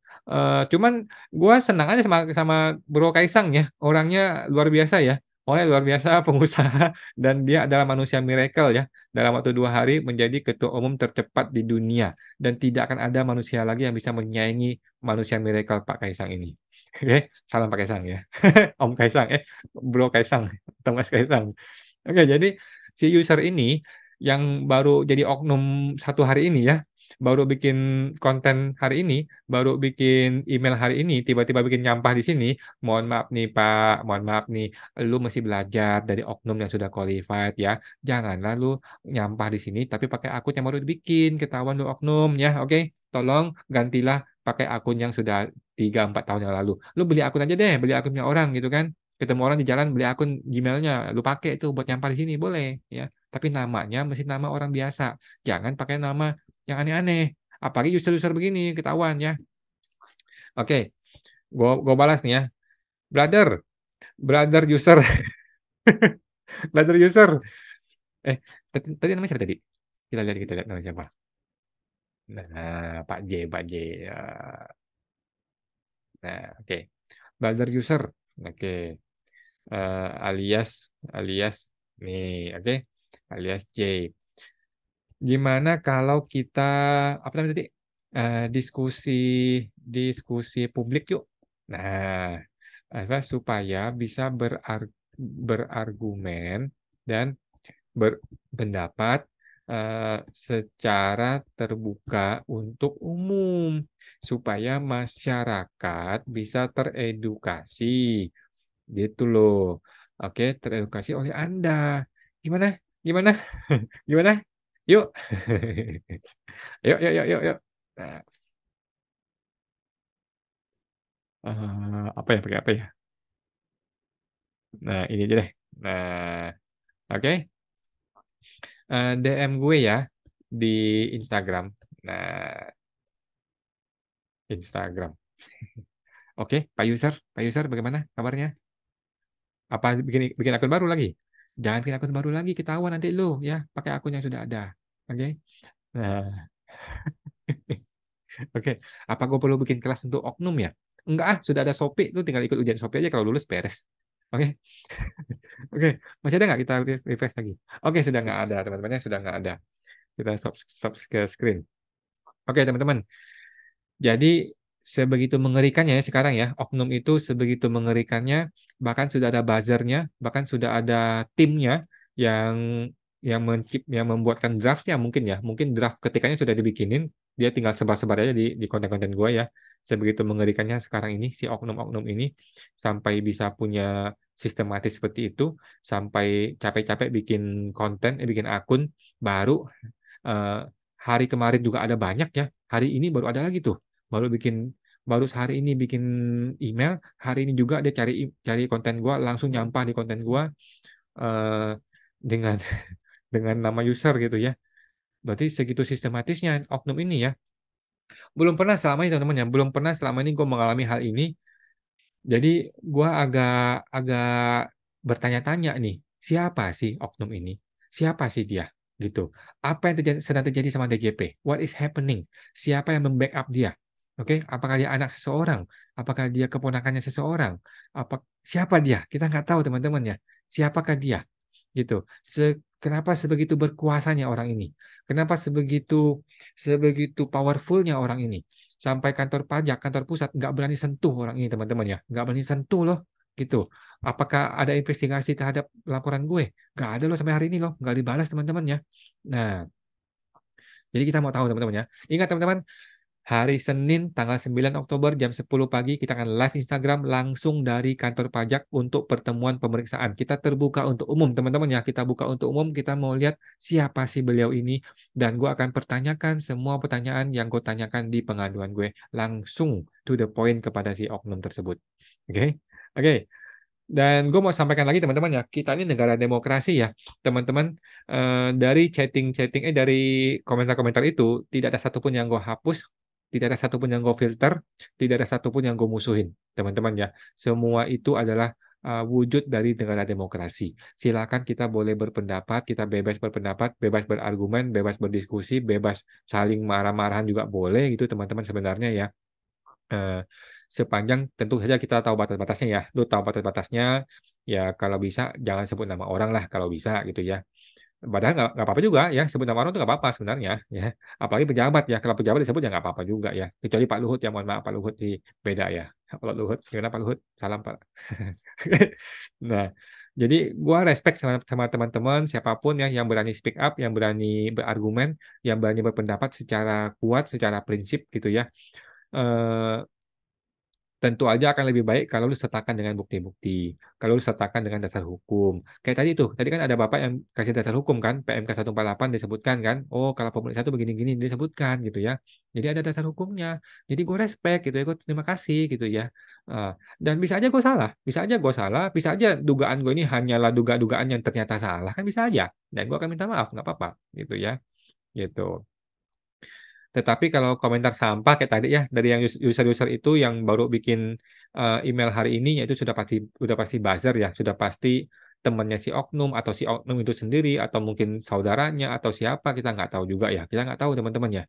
cuman gue senang aja sama Bro Kaisang ya, orangnya luar biasa ya, orangnya luar biasa pengusaha, dan dia adalah manusia miracle ya, dalam waktu 2 hari menjadi ketua umum tercepat di dunia, dan tidak akan ada manusia lagi yang bisa menyaingi manusia miracle Pak Kaisang ini. Oke, salam Pak Kaisang ya, Om Kaisang, Bro Kaisang, atau Mas Kaisang. Oke, jadi si user ini yang baru jadi oknum 1 hari ini ya, baru bikin konten hari ini, baru bikin email hari ini, tiba-tiba bikin nyampah di sini, mohon maaf nih Pak, mohon maaf nih, lu mesti belajar dari oknum yang sudah qualified ya, janganlah lu nyampah di sini, tapi pakai akun yang baru dibikin, ketahuan lu oknum ya, oke, tolong gantilah pakai akun yang sudah 3-4 tahun yang lalu, lu beli akun aja deh, beli akunnya orang gitu kan, ketemu orang di jalan beli akun Gmailnya, lu pakai itu buat nyampah di sini boleh ya, tapi namanya mesti nama orang biasa, jangan pakai nama yang aneh-aneh, apalagi user-user begini ketahuan ya. Oke, gue balas nih ya, brother user, brother user. Tadi namanya siapa tadi? Kita lihat namanya siapa. Nah, Pak J. Nah, oke, brother user, oke, alias nih, oke, alias J. Gimana kalau kita apa namanya tadi diskusi publik yuk, nah supaya bisa berargumen dan berpendapat secara terbuka untuk umum supaya masyarakat bisa teredukasi gitu loh. Oke, teredukasi oleh Anda. Gimana? Yuk, yuk. Nah. Apa ya, pakai apa ya? Nah, ini aja deh. Nah, oke. DM gue ya di Instagram. Nah, Instagram. Oke, Pak User, bagaimana kabarnya? Apa bikin akun baru lagi? Jangan bikin akun baru lagi, ketahuan nanti lu ya, pakai akun yang sudah ada. Oke. Nah. Oke, apa gue perlu bikin kelas untuk oknum ya? Enggak ah, sudah ada SOP, lu tinggal ikut ujian SOP aja, kalau lulus beres. Oke. Oke, masih ada nggak, kita refresh lagi. Oke, sudah nggak ada, teman-temannya sudah nggak ada. Kita stop screen. Oke, teman-teman. Jadi sebegitu mengerikannya ya sekarang ya, oknum itu sebegitu mengerikannya, bahkan sudah ada buzzernya, bahkan sudah ada timnya yang membuatkan draftnya mungkin draft ketikannya sudah dibikinin, dia tinggal sebar-sebar aja di konten-konten gue ya. Sebegitu mengerikannya sekarang ini si oknum-oknum ini, sampai bisa punya sistematis seperti itu, sampai capek-capek bikin konten, bikin akun baru. Hari kemarin juga ada banyak ya, hari ini baru ada lagi tuh. Baru sehari ini bikin email, hari ini juga dia cari konten gua, langsung nyampah di konten gua dengan nama user gitu ya. Berarti segitu sistematisnya oknum ini ya. Belum pernah selama ini teman-teman ya, belum pernah selama ini gua mengalami hal ini. Jadi gua agak bertanya-tanya nih, siapa sih oknum ini? Siapa sih dia? Gitu. Apa yang sedang terjadi sama DJP? What is happening? Siapa yang membackup dia? Oke, apakah dia anak seseorang? Apakah dia keponakannya seseorang? Siapa dia? Kita nggak tahu teman-teman ya. Siapakah dia? Gitu. Kenapa sebegitu berkuasanya orang ini? Kenapa sebegitu powerfulnya orang ini? Sampai kantor pajak, kantor pusat nggak berani sentuh orang ini teman-teman ya. Nggak berani sentuh loh. Gitu. Apakah ada investigasi terhadap laporan gue? Nggak ada loh sampai hari ini loh. Nggak dibalas teman-teman ya. Nah, jadi kita mau tahu teman-teman ya. Ingat teman-teman. Hari Senin tanggal 9 Oktober jam 10 pagi kita akan live Instagram langsung dari kantor pajak untuk pertemuan pemeriksaan. Kita terbuka untuk umum, teman-teman ya. Kita buka untuk umum, kita mau lihat siapa sih beliau ini. Dan gue akan pertanyakan semua pertanyaan yang gue tanyakan di pengaduan gue. Langsung to the point kepada si oknum tersebut. Oke. Dan gue mau sampaikan lagi teman-teman ya, kita ini negara demokrasi ya, teman-teman. Dari chatting-chatting, dari komentar-komentar itu, tidak ada satupun yang gue hapus. Tidak ada satupun yang gue filter, tidak ada satupun yang gue musuhin, teman-teman ya. Semua itu adalah wujud dari negara demokrasi. Silakan kita boleh berpendapat, kita bebas berpendapat, bebas berargumen, bebas berdiskusi, bebas saling marah-marahan juga boleh gitu teman-teman sebenarnya ya. Sepanjang tentu saja kita tahu batas-batasnya ya. Lu tahu batas-batasnya ya, kalau bisa jangan sebut nama orang lah kalau bisa gitu ya. Padahal nggak apa-apa juga ya, sebut nama orang itu nggak apa-apa sebenarnya ya, apalagi pejabat ya. Kalau pejabat disebut ya nggak apa-apa juga ya, kecuali Pak Luhut ya, mohon maaf Pak Luhut sih beda ya. Kalau Luhut gimana Pak Luhut, salam Pak. Nah jadi gua respect sama teman-teman siapapun ya yang berani speak up, yang berani berargumen, yang berani berpendapat secara kuat, secara prinsip gitu ya. Tentu aja akan lebih baik kalau lu sertakan dengan bukti-bukti, kalau lu sertakan dengan dasar hukum. Kayak tadi tuh, tadi kan ada Bapak yang kasih dasar hukum kan, PMK 148 disebutkan kan, oh kalau pemeriksa itu begini-gini disebutkan gitu ya. Jadi ada dasar hukumnya, jadi gue respect gitu ya, gue terima kasih gitu ya. Dan bisa aja gue salah, bisa aja dugaan gue ini hanyalah dugaan yang ternyata salah, kan bisa aja. Dan gue akan minta maaf, nggak apa-apa gitu ya, gitu. Tetapi kalau komentar sampah kayak tadi ya, dari yang user-user itu yang baru bikin email hari ini, yaitu sudah pasti buzzer ya, sudah pasti temannya si oknum atau si oknum itu sendiri atau mungkin saudaranya atau siapa, kita nggak tahu juga ya, kita nggak tahu teman-teman ya.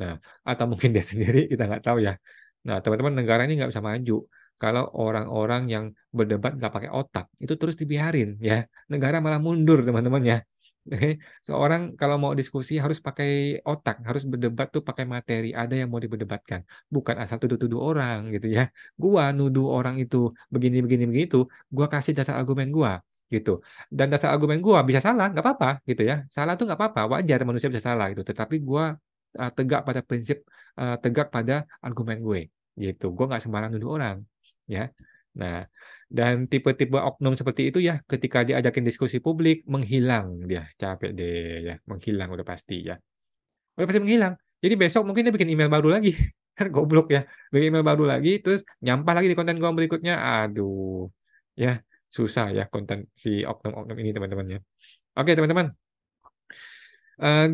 Nah atau mungkin dia sendiri, kita nggak tahu ya. Nah teman-teman, negara ini nggak bisa maju kalau orang-orang yang berdebat nggak pakai otak itu terus dibiarin ya, negara malah mundur teman-teman ya. Seorang kalau mau diskusi harus pakai otak, harus berdebat tuh pakai materi, ada yang mau diperdebatkan, bukan asal tuduh-tuduh orang gitu ya. Gua nuduh orang itu begini-begini begitu, gua kasih dasar argumen gua gitu. Dan dasar argumen gua bisa salah, nggak apa-apa gitu ya. Salah tuh nggak apa-apa, wajar manusia bisa salah gitu. Tetapi gua tegak pada prinsip, tegak pada argumen gue gitu. Gua nggak sembarang nuduh orang ya. Nah, dan tipe-tipe oknum seperti itu ya, ketika diajakin diskusi publik, menghilang dia, capek deh ya, menghilang udah pasti ya. Udah pasti menghilang. Jadi besok mungkin dia bikin email baru lagi. Kan goblok ya. Bikin email baru lagi, terus nyampah lagi di konten gua berikutnya. Aduh. Ya, susah ya konten si oknum-oknum ini teman-teman ya. Oke, teman-teman.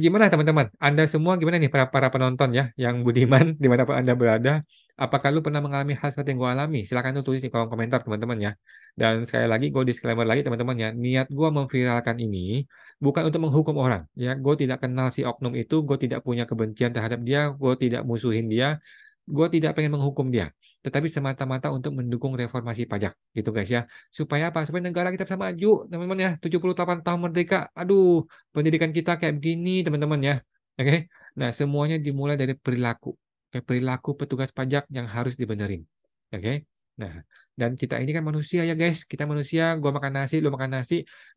Gimana teman-teman? Anda semua gimana nih para penonton ya, yang budiman dimanapun Anda berada? Apakah lu pernah mengalami hal seperti yang gue alami? Silahkan lu tulis di kolom komentar teman-teman ya. Dan sekali lagi gue disclaimer lagi teman-teman ya, niat gue memviralkan ini bukan untuk menghukum orang ya. Gue tidak kenal si oknum itu, gue tidak punya kebencian terhadap dia, gue tidak musuhin dia. Gue tidak pengen menghukum dia, tetapi semata-mata untuk mendukung reformasi pajak, gitu guys ya. Supaya apa? Supaya negara kita bisa maju, teman-teman ya. 78 tahun merdeka, aduh, pendidikan kita kayak begini, teman-teman ya. Oke, nah semuanya dimulai dari perilaku, kayak perilaku petugas pajak yang harus dibenerin. Oke, nah dan kita ini kan manusia ya guys, kita manusia. Gue makan nasi,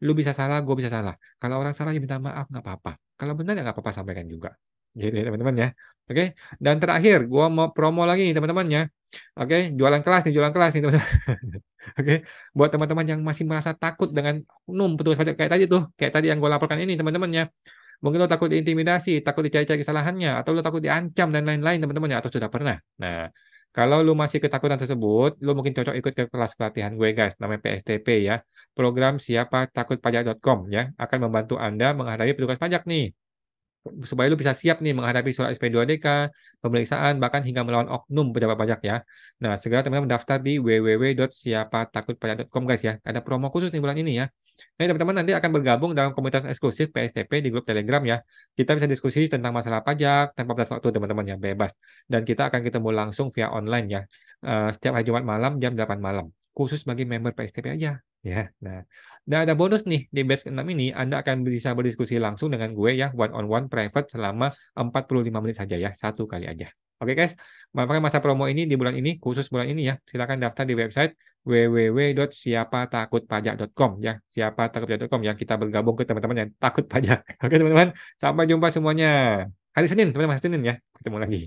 lu bisa salah, gue bisa salah. Kalau orang salah ya minta maaf, nggak apa-apa. Kalau benar ya nggak apa-apa, sampaikan juga. Jadi teman-teman ya, oke. Dan terakhir, gua mau promo lagi nih teman-teman ya, oke. Jualan kelas nih teman-teman. Oke. Buat teman-teman yang masih merasa takut dengan oknum petugas pajak kayak tadi yang gua laporkan ini teman-teman ya. Mungkin lo takut diintimidasi, takut dicari-cari kesalahannya, atau lo takut diancam dan lain-lain teman-teman ya, atau sudah pernah. Nah, kalau lu masih ketakutan tersebut, lu mungkin cocok ikut ke kelas pelatihan gue guys, namanya PSTP ya, program SiapaTakutPajak.com ya, akan membantu Anda menghadapi petugas pajak nih. Supaya lu bisa siap nih menghadapi surat SP2DK, pemeriksaan, bahkan hingga melawan oknum pejabat pajak ya. Nah, segera teman-teman daftar di www.siapatakutpajak.com guys ya. Ada promo khusus nih bulan ini ya. Nah, teman-teman nanti akan bergabung dalam komunitas eksklusif PSTP di grup Telegram ya. Kita bisa diskusi tentang masalah pajak tanpa batas waktu teman-teman yang bebas. Dan kita akan ketemu langsung via online ya. Setiap hari Jumat malam jam 8 malam. Khusus bagi member PSTP aja. Ya, nah, ada bonus nih di batch 6 ini Anda akan bisa berdiskusi langsung dengan gue ya, one on one private selama 45 menit saja ya, satu kali aja. Oke guys, manfaatkan masa promo ini di bulan ini, khusus bulan ini ya. Silakan daftar di website www.siapatakutpajak.com ya, siapatakutpajak.com ya. Kita bergabung ke teman-teman yang takut pajak. Oke teman-teman, sampai jumpa semuanya. Hari Senin, teman-teman, Senin ya, ketemu lagi.